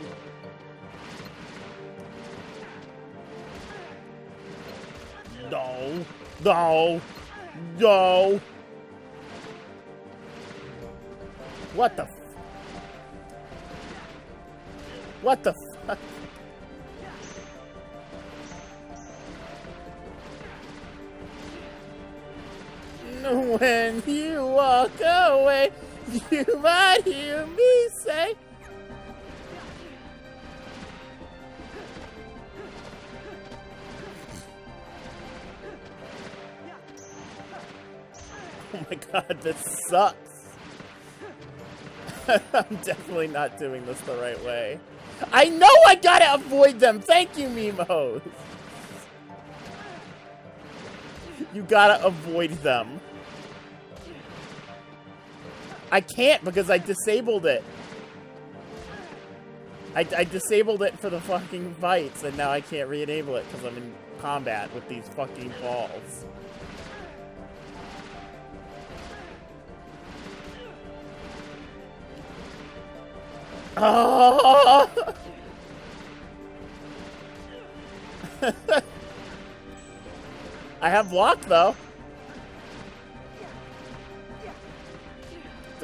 No. No. No. What the? What the fuck? When you walk away, you might hear me say. Oh my god, this sucks. I'm definitely not doing this the right way. I know I gotta avoid them. Thank you, Mimos. You gotta avoid them. I can't because I disabled it. I disabled it for the fucking fights, and now I can't re-enable it because I'm in combat with these fucking balls. Oh! I have blocked though.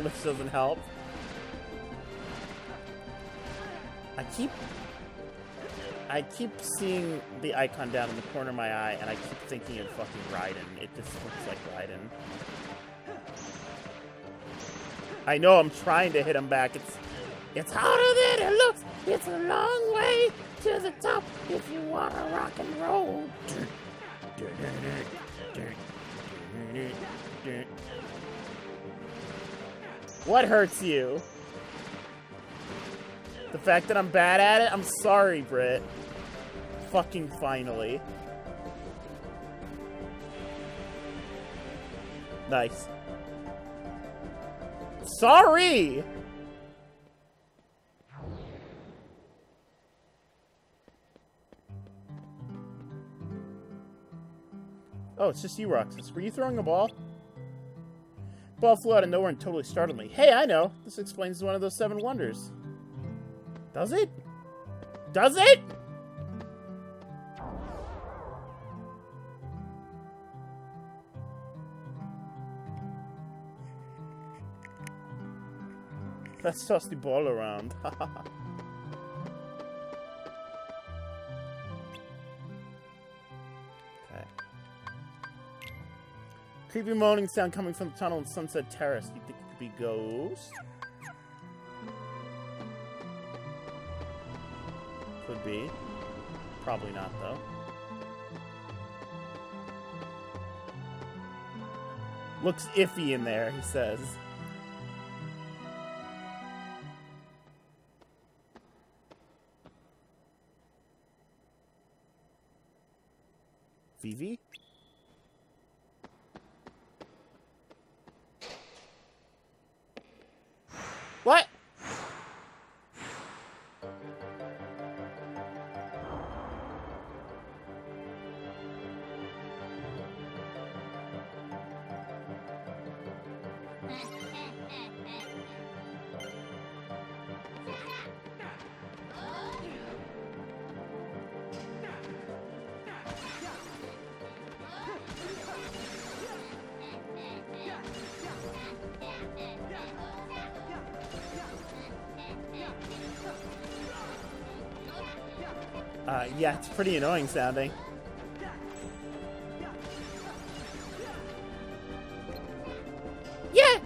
Which doesn't help. I keep seeing the icon down in the corner of my eye, and I keep thinking of fucking Raiden. It just looks like Raiden. I know I'm trying to hit him back. It's harder than it looks. It's a long way to the top if you want to rock and roll. What hurts you? The fact that I'm bad at it? I'm sorry, Britt. Fucking finally. Nice. Sorry! Oh, it's just you, Roxas. Were you throwing a ball? Ball flew out of nowhere and totally startled me. Hey, I know. This explains one of those 7 wonders. Does it? Does it? Let's toss the ball around. Creepy moaning sound coming from the tunnel in Sunset Terrace. You think it could be ghosts? Could be. Probably not, though. Looks iffy in there, he says. Vivi? What? Yeah, it's pretty annoying sounding. Yeah!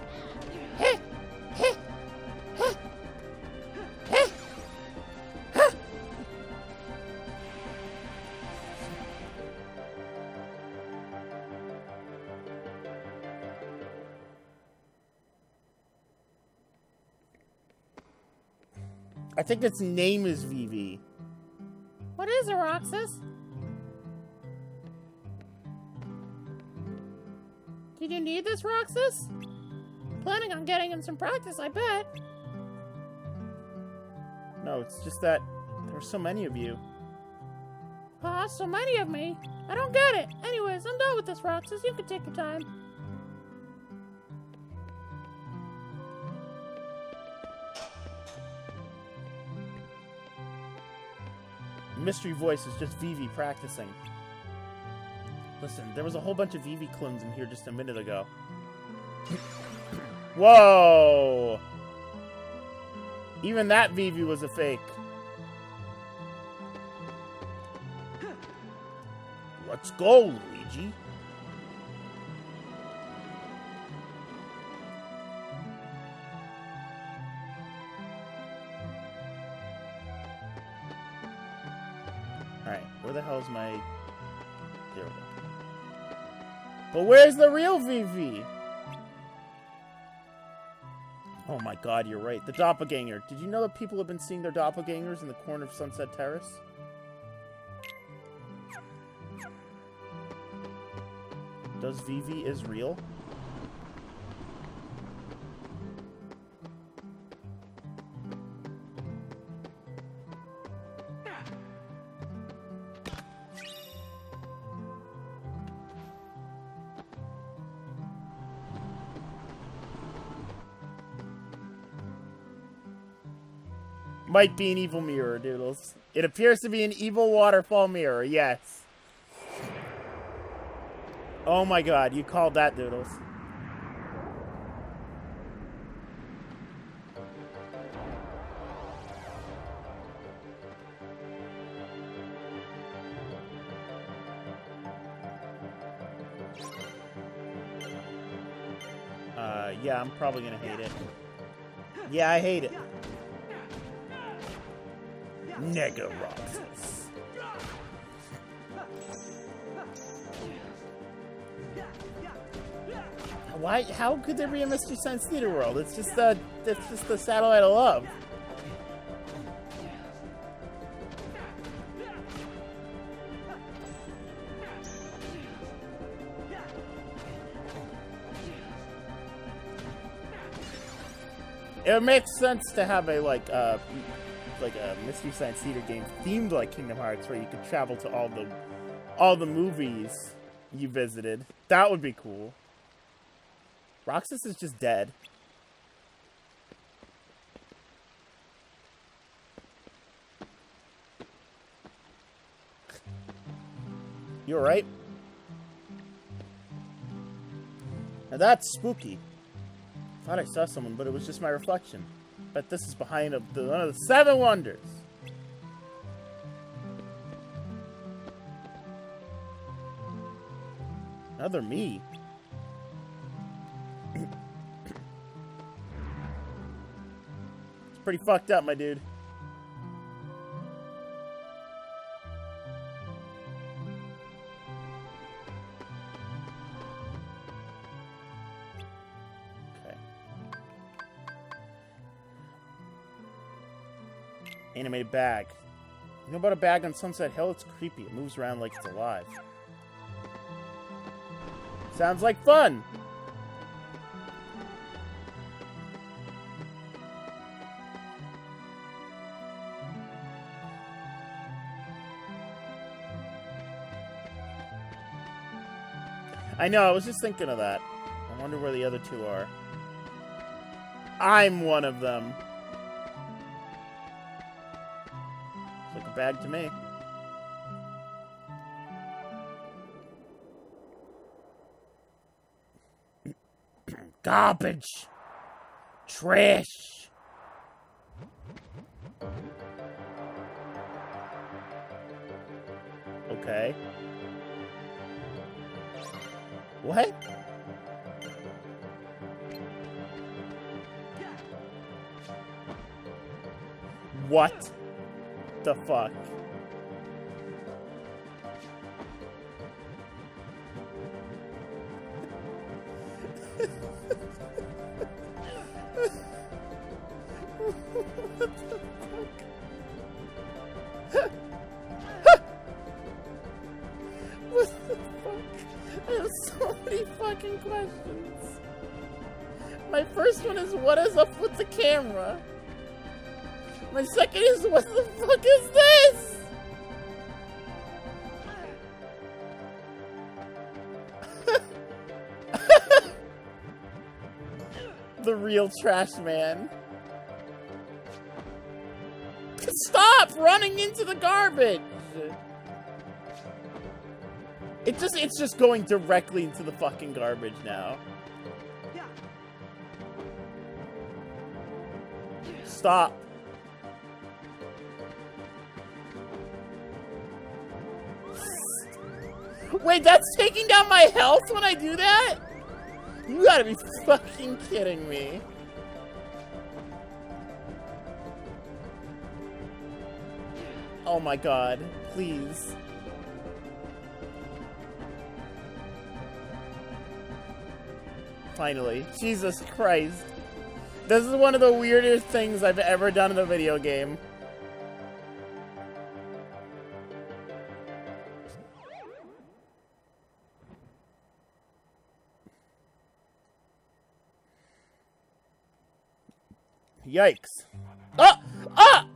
I think its name is Vivi. What is it, Roxas? Did you need this, Roxas? Planning on getting him some practice, I bet. No, it's just that there's so many of you. Ah, so many of me? I don't get it. Anyways, I'm done with this, Roxas. You can take your time. Mystery voice is just Vivi practicing. Listen, there was a whole bunch of Vivi clones in here just a minute ago. Whoa! Even that Vivi was a fake. Let's go, Luigi. Where the hell is my... There we go. But where's the real Vivi? Oh my god, you're right. The doppelganger. Did you know that people have been seeing their doppelgangers in the corner of Sunset Terrace? Does Vivi is real? Might be an evil mirror, Doodles. It appears to be an evil waterfall mirror, yes. Oh my god, you called that, Doodles. Yeah, I'm probably gonna hate it. Yeah, I hate it. Nega Roxas. Why? How could there be a Mystery Science Theater World? It's just the satellite of love. It makes sense to have a like a Mystery Science Theater game themed like Kingdom Hearts, where you could travel to all the movies you visited. That would be cool. Roxas is just dead. You alright? Now that's spooky. Thought I saw someone, but it was just my reflection. But this is behind one of the seven wonders. Another me. It's pretty fucked up, my dude. Animated bag. You know about a bag on Sunset Hill? It's creepy. It moves around like it's alive. Sounds like fun! I know, I was just thinking of that. I wonder where the other two are. I'm one of them. Bag to me. Garbage. Trash. Okay. What? What the fuck? Questions. My first one is, what is up with the camera? My second is, what the fuck is this? The real trash man. Stop running into the garbage! It's just going directly into the fucking garbage now. Stop. Wait, that's taking down my health when I do that? You gotta be fucking kidding me. Oh my god, please. Finally. Jesus Christ. This is one of the weirdest things I've ever done in a video game. Yikes. Ah! Ah!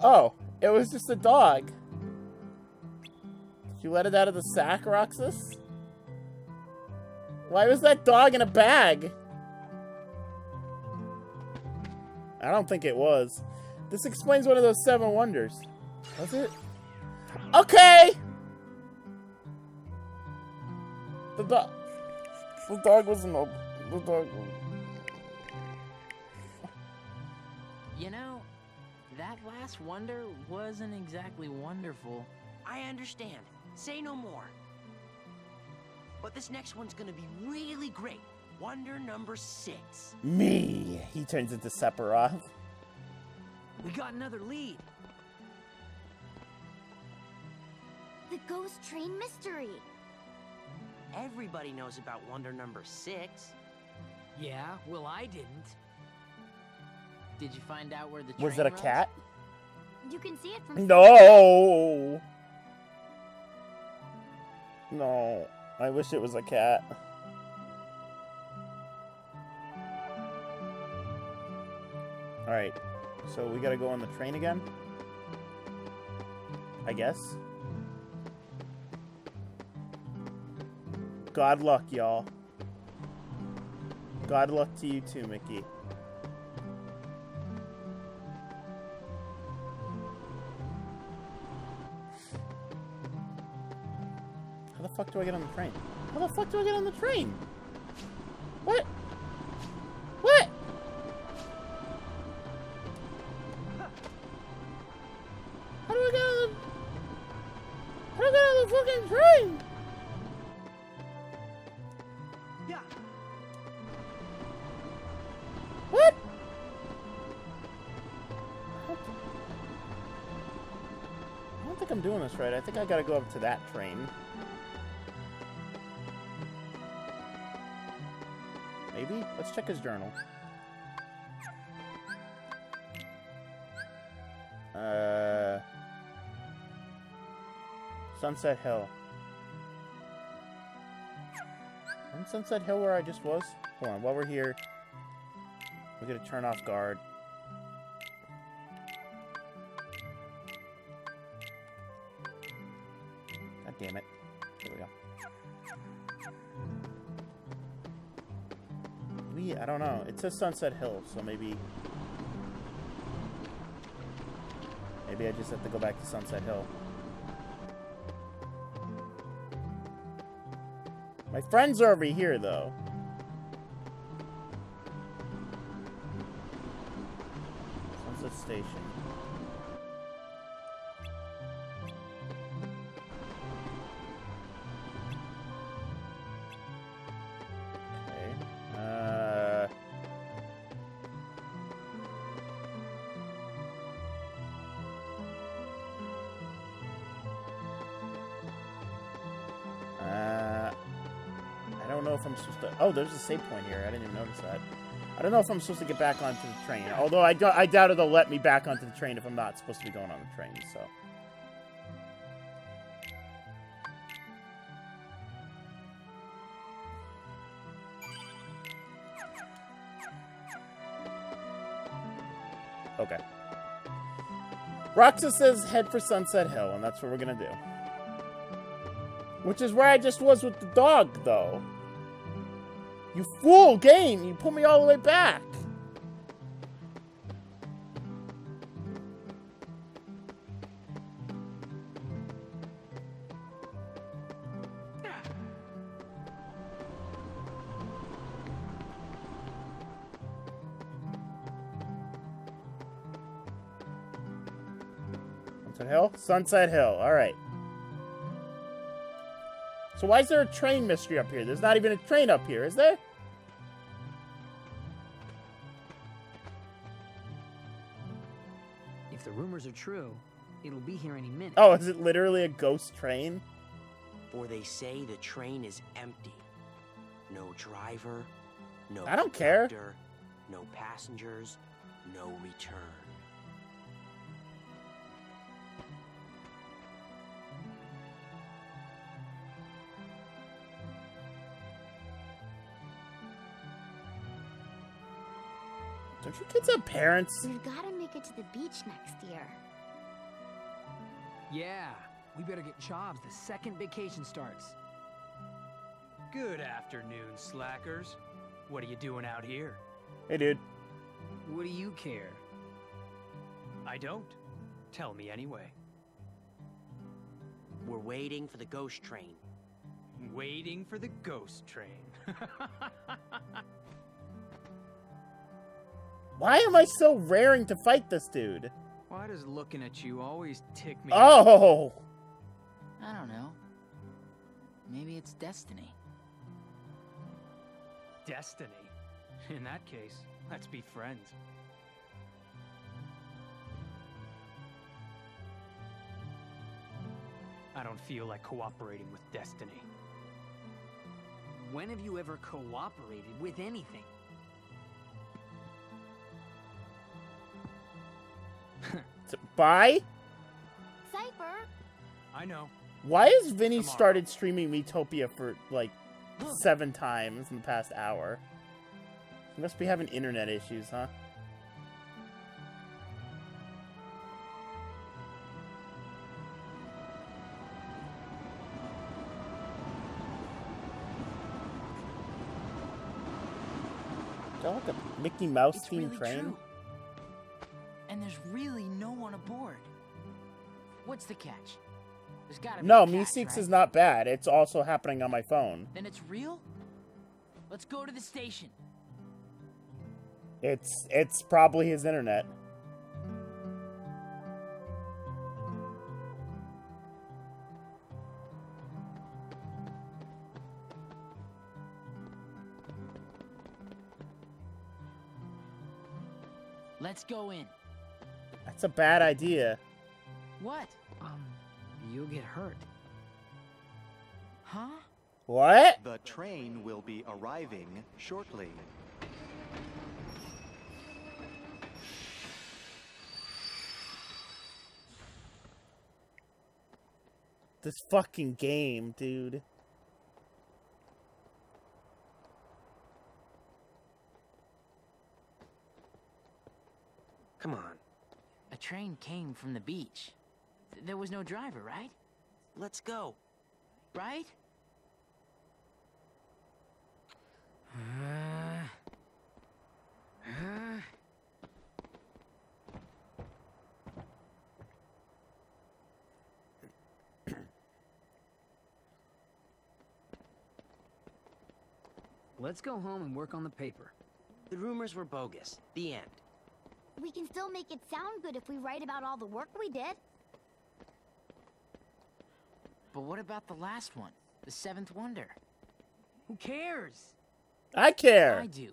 Oh, it was just a dog. You let it out of the sack, Roxas? Why was that dog in a bag? I don't think it was. This explains one of those 7 wonders. Was it? Okay! The dog wasn't open. The dog wasn't. You know, that last wonder wasn't exactly wonderful. I understand. Say no more. But this next one's gonna be really great. Wonder number 6. Me. He turns into Sephiroth. We got another lead. The ghost train mystery. Everybody knows about wonder number 6. Yeah, well, I didn't. Did you find out where the train was? It a cat? You can see it from. No. No, I wish it was a cat. Alright, so we gotta go on the train again? I guess. God luck, y'all. God luck to you too, Mickey. How the fuck do I get on the train? How the fuck do I get on the train? What? What? How do I get on the... How do I get on the fucking train? Yeah. What? I don't think I'm doing this right. I think I gotta go up to that train. Maybe? Let's check his journal. Sunset Hill. Isn't Sunset Hill where I just was? Hold on, while we're here, we're gonna turn off guard. God damn it. Here we go. I don't know. It says Sunset Hill, so maybe I just have to go back to Sunset Hill. My friends are over here, though. Sunset Station. if I'm supposed to... Oh, there's a save point here. I didn't even notice that. I don't know if I'm supposed to get back onto the train. Although I doubt it'll let me back onto the train if I'm not supposed to be going on the train, so... Okay. Roxas says head for Sunset Hill, and that's what we're gonna do. Which is where I just was with the dog, though. You fool, game! You put me all the way back! Sunset Hill? Sunset Hill, alright. So why is there a train mystery up here? There's not even a train up here, is there? If the rumors are true, it'll be here any minute. Oh, is it literally a ghost train? Or they say the train is empty. No driver, no I don't care. No passengers, no return. Don't you kids have parents? We've got to make it to the beach next year. Yeah, we better get jobs the second vacation starts. Good afternoon, slackers. What are you doing out here? Hey, dude. What do you care? I don't. Tell me anyway. We're waiting for the ghost train. Waiting for the ghost train. Why am I so raring to fight this dude? Why does looking at you always tick me off? Oh! I don't know. Maybe it's destiny. Destiny? In that case, let's be friends. I don't feel like cooperating with destiny. When have you ever cooperated with anything? Bye? Cypher. I know. Why has Vinny started streaming Metopia for, like, 7 times in the past hour? He must be having internet issues, huh? Don't look at Mickey Mouse Team Train. And there's really no one aboard. What's the catch? There's gotta be a catch, Mi6 right? Is not bad. It's also happening on my phone. Then it's real? Let's go to the station. It's probably his internet. Let's go in. That's a bad idea. What? You'll get hurt. Huh? What? The train will be arriving shortly. This fucking game, dude. Come on. A train came from the beach. There was no driver, right? Let's go. Right? Let's go home and work on the paper. The rumors were bogus. The end. We can still make it sound good if we write about all the work we did. But what about the last one? The seventh wonder? Who cares? I care. I do.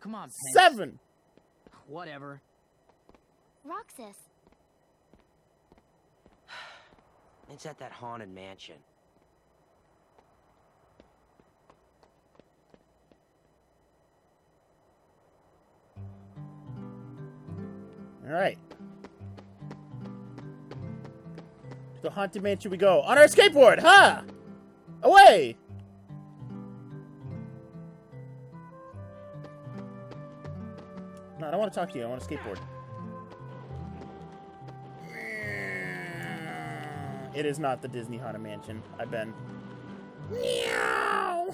Come on, Pence. 7! Whatever. Roxas. It's at that haunted mansion. Alright. The Haunted Mansion we go. On our skateboard, huh? Away! No, I don't want to talk to you. I want to skateboard. It is not the Disney Haunted Mansion. I've been. Meow!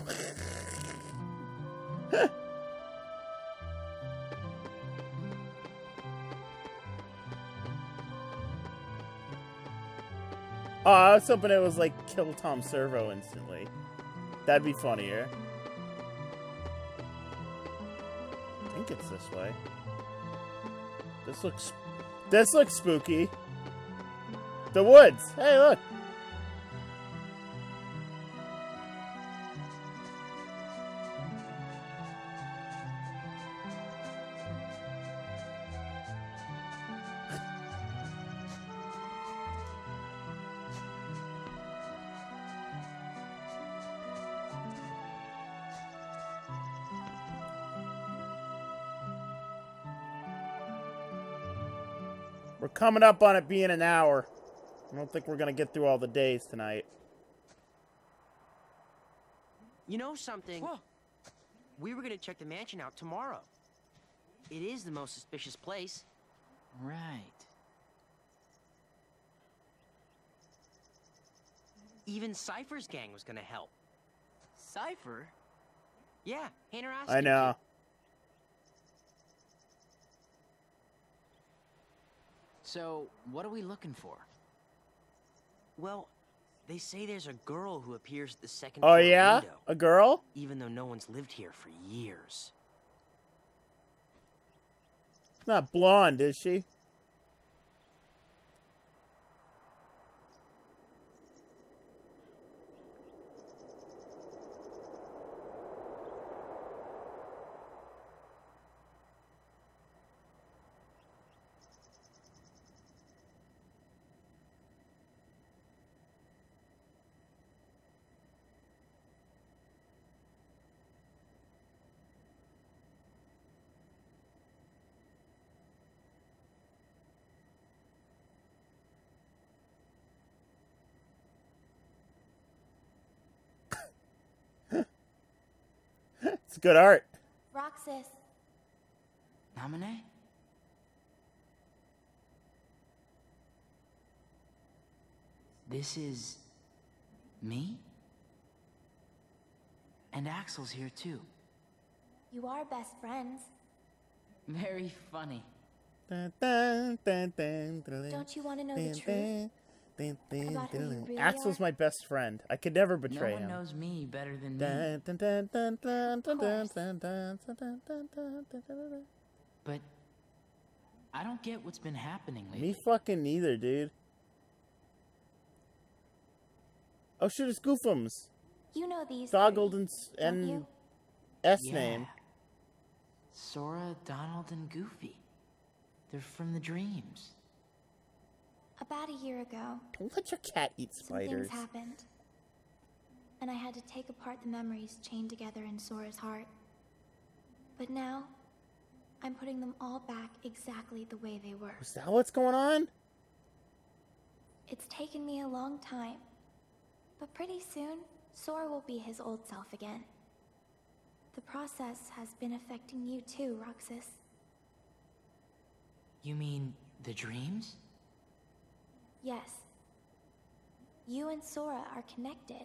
Oh, I was hoping it was like kill Tom Servo instantly. That'd be funnier. I think it's this way. This looks spooky. The woods. Hey, look. We're coming up on it being an hour. I don't think we're gonna get through all the days tonight. You know something? Whoa. We were gonna check the mansion out tomorrow. It is the most suspicious place. Right. Even Cypher's gang was gonna help. Cypher? Yeah, Hayner asked I know. So, what are we looking for? Well, they say there's a girl who appears at the second floor window. Oh yeah? A girl? Even though no one's lived here for years. Not blonde, is she? It's good art. Roxas. Naminé? This is me? And Axel's here too. You are best friends. Very funny. Dun, dun, dun, dun, dun, don't you want to know dun, the truth? Dun, dun, about who you really Axel's are? My best friend. I could never betray him. No one knows me better than me. But I don't get what's been happening lately. Me fucking neither, dude. Oh shit, it's Goofums. You know these Doggled things, and S yeah. name. Sora, Donald, and Goofy. They're from the dreams. About a year ago, don't let your cat eat spiders. Some things happened, and I had to take apart the memories chained together in Sora's heart. But now, I'm putting them all back exactly the way they were. Is that what's going on? It's taken me a long time, but pretty soon, Sora will be his old self again. The process has been affecting you too, Roxas. You mean the dreams? Yes. You and Sora are connected.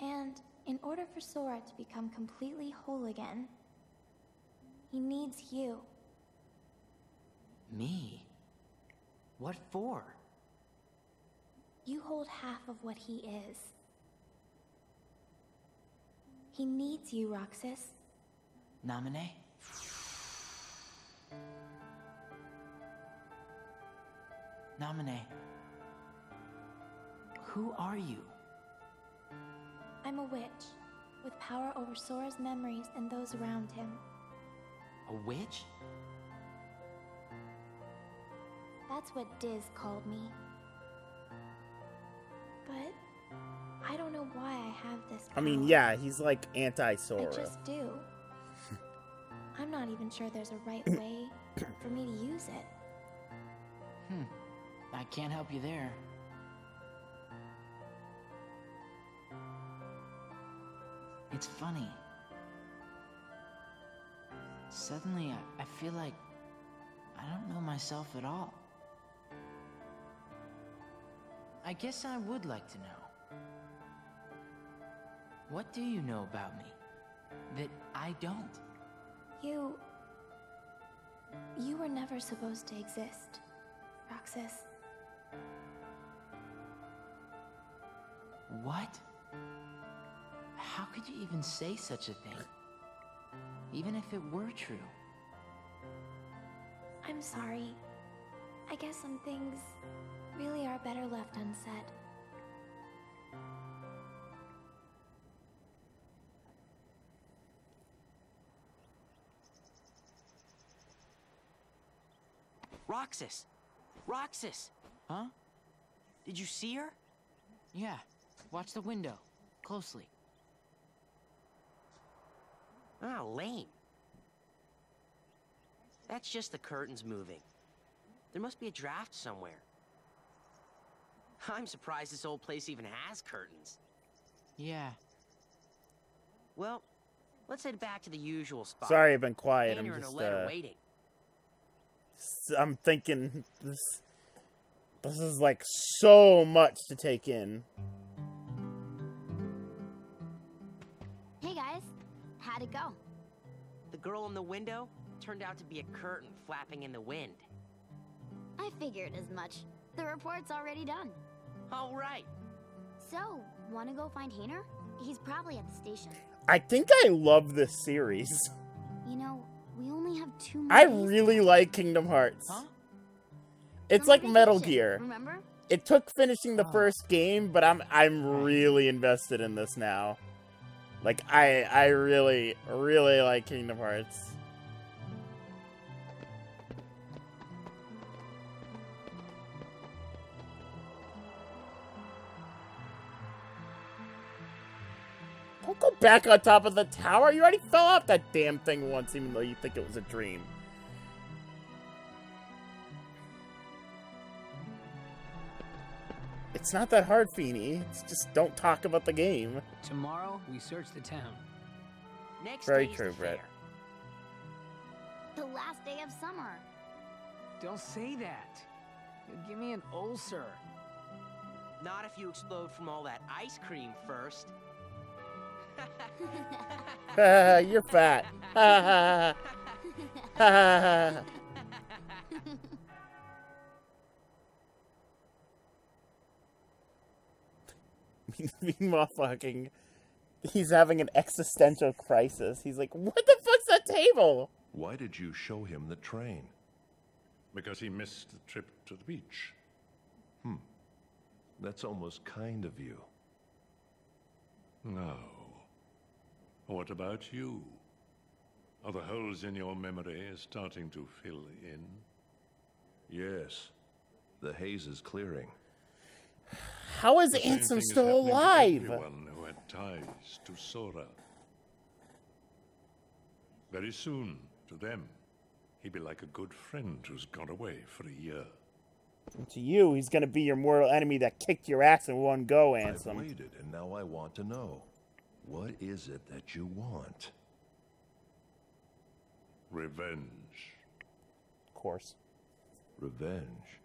And in order for Sora to become completely whole again, he needs you. Me? What for? You hold half of what he is. He needs you, Roxas. Naminé? Naminé, who are you? I'm a witch, with power over Sora's memories and those around him. A witch? That's what Diz called me. But I don't know why I have this power. I mean, yeah, he's like anti-Sora. I just do. I'm I'm not even sure there's a right way for me to use it. I can't help you there. It's funny. Suddenly, I feel like I don't know myself at all. I guess I would like to know. What do you know about me that I don't? You were never supposed to exist, Roxas. What? How could you even say such a thing? Even if it were true. I'm sorry. I guess some things really are better left unsaid. Roxas! Roxas! Huh? Did you see her? Yeah. Watch the window. Closely. Ah, lame. That's just the curtains moving. There must be a draft somewhere. I'm surprised this old place even has curtains. Yeah. Well, let's head back to the usual spot. Sorry, I've been quiet. I'm just waiting. I'm thinking this is like so much to take in. Hey guys, how'd it go? The girl in the window turned out to be a curtain flapping in the wind. I figured as much. The report's already done. All right. So, wanna go find Hayner? He's probably at the station. I think I love this series. You know, we only have 2 more. I really like Kingdom Hearts. Huh? It's like Metal Gear. Remember? It took finishing the first game, but I'm really invested in this now. Like I really like Kingdom Hearts. Go back on top of the tower. You already fell off that damn thing once, even though you think it was a dream. It's not that hard, Feeny. It's just don't talk about the game. Tomorrow we search the town. Next Very true, Brett. The last day of summer. Don't say that. You'll give me an ulcer. Not if you explode from all that ice cream first. You're fat. Meanwhile, he's having an existential crisis. He's like, what the fuck's that table? Why did you show him the train? Because he missed the trip to the beach. That's almost kind of you. No. What about you? Are the holes in your memory starting to fill in? Yes. The haze is clearing. How is Ansem still alive? Everyone who had ties to Sora. Very soon, to them, he'd be like a good friend who's gone away for a year. And to you, he's going to be your mortal enemy that kicked your ass in one go, Ansem. I waited, and now I want to know. What is it that you want? Revenge. Of course. Revenge.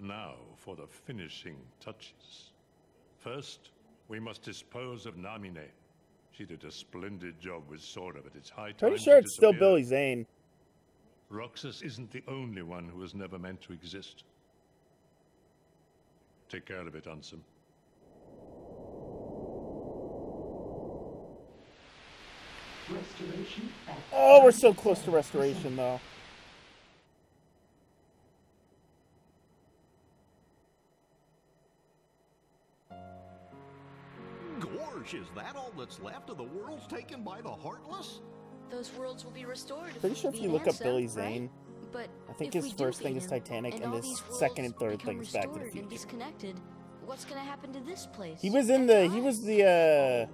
Now for the finishing touches. First, we must dispose of Naminé. She did a splendid job with Sora, but it's high time. Pretty sure it's still Billy Zane. Roxas isn't the only one who was never meant to exist. Take care of it, Ansem. Restoration. Oh, we're so close to restoration, though. Gorge, is that all that's left of the worlds taken by the Heartless? Those worlds will be restored. Pretty sure if you look up Billy Zane, but I think his first thing is Titanic, and his second and third thing is Back to the Future. What's gonna happen to this place? He was the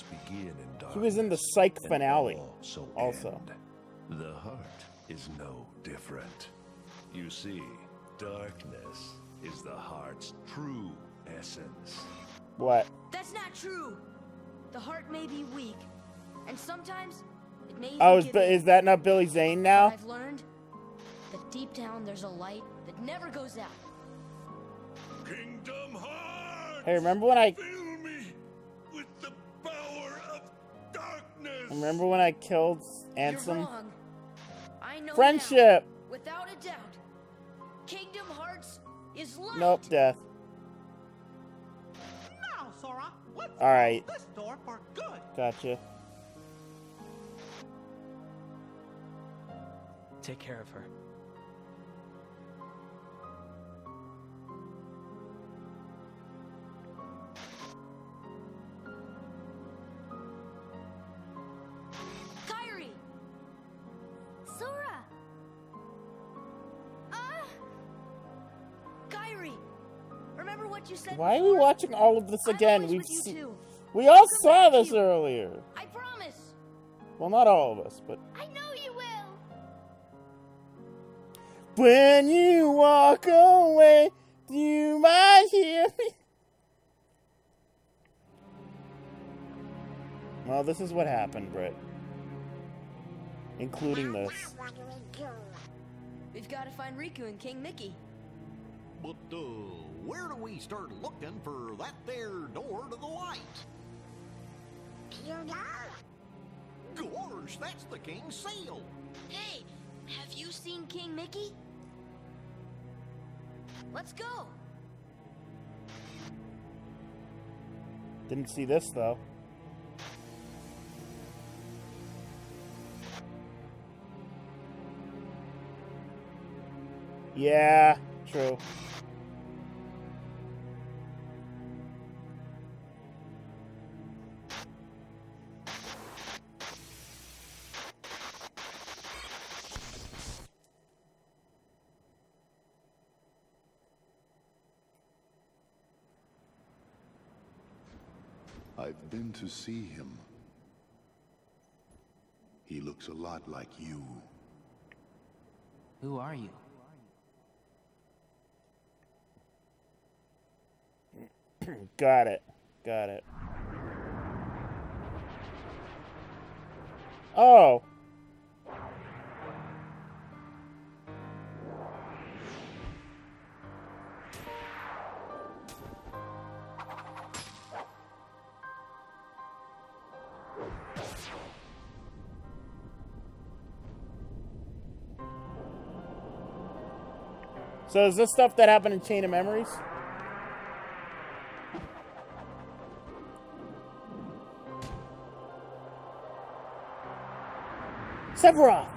hearts begin in darkness. He was in the Psych finale also. The heart is no different. You see, darkness is the heart's true essence. What? That's not true. The heart may be weak, and sometimes it may. Oh, is that not Billy Zane now? I've learned that deep down there's a light that never goes out. Kingdom Hearts. Hey, remember when I fill me with the power of darkness? Remember when I killed Ansem? You're wrong. I know. Friendship. Now, without a doubt, Kingdom Hearts is light. Nope, death. Now, Sora. All right. This door for good. Gotcha. Take care of her. Kairi. Sora. Kairi. Remember what you said. Why are we watching all of this again? We've seen. We all saw this earlier. I promise. Well, not all of us, but. I know you will. When you walk away, you might hear me. Well, this is what happened, Britt. Including this. We've got to find Riku and King Mickey. But where do we start looking for that there door to the light? Gosh, that's the King's seal. Hey, have you seen King Mickey? Let's go. Didn't see this though. Yeah, true. I've been to see him. He looks a lot like you. Who are you? Got it. Got it. Oh. So is this stuff that happened in Chains of Memories? Sephiroth!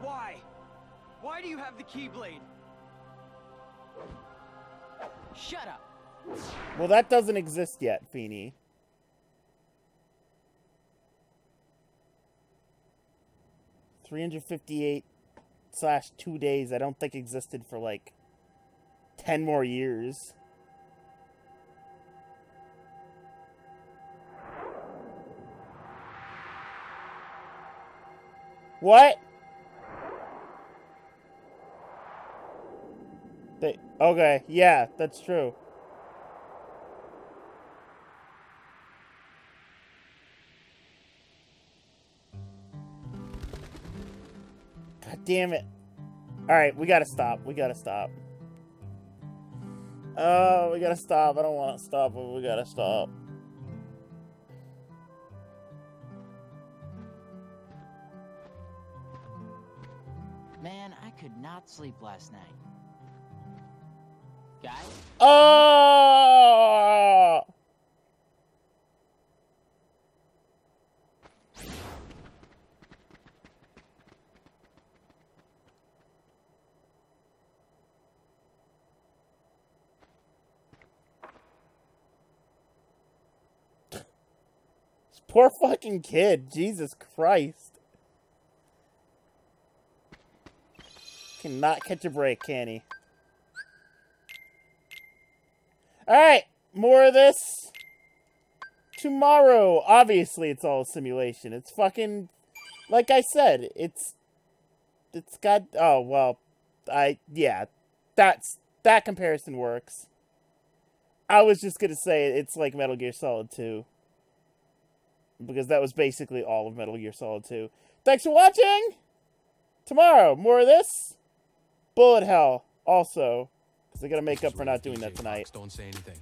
Why? Why do you have the Keyblade? Shut up! Well, that doesn't exist yet, Feeny. $358/2 days, I don't think existed for like 10 more years. What? They, okay, yeah, that's true. Damn it. Alright, we gotta stop. We gotta stop. Oh, we gotta stop. I don't want to stop, but we gotta stop. Man, I could not sleep last night. Guys? Oh! Poor fucking kid, Jesus Christ. Cannot catch a break, can he? Alright, more of this tomorrow. Obviously, it's all a simulation. It's fucking... Like I said, it's got... Oh, well, yeah, that comparison works. I was just gonna say it's like Metal Gear Solid 2. Because that was basically all of Metal Gear Solid 2. Thanks for watching! Tomorrow, more of this. Bullet hell, also. Because I gotta make up for not doing that tonight. Don't say anything.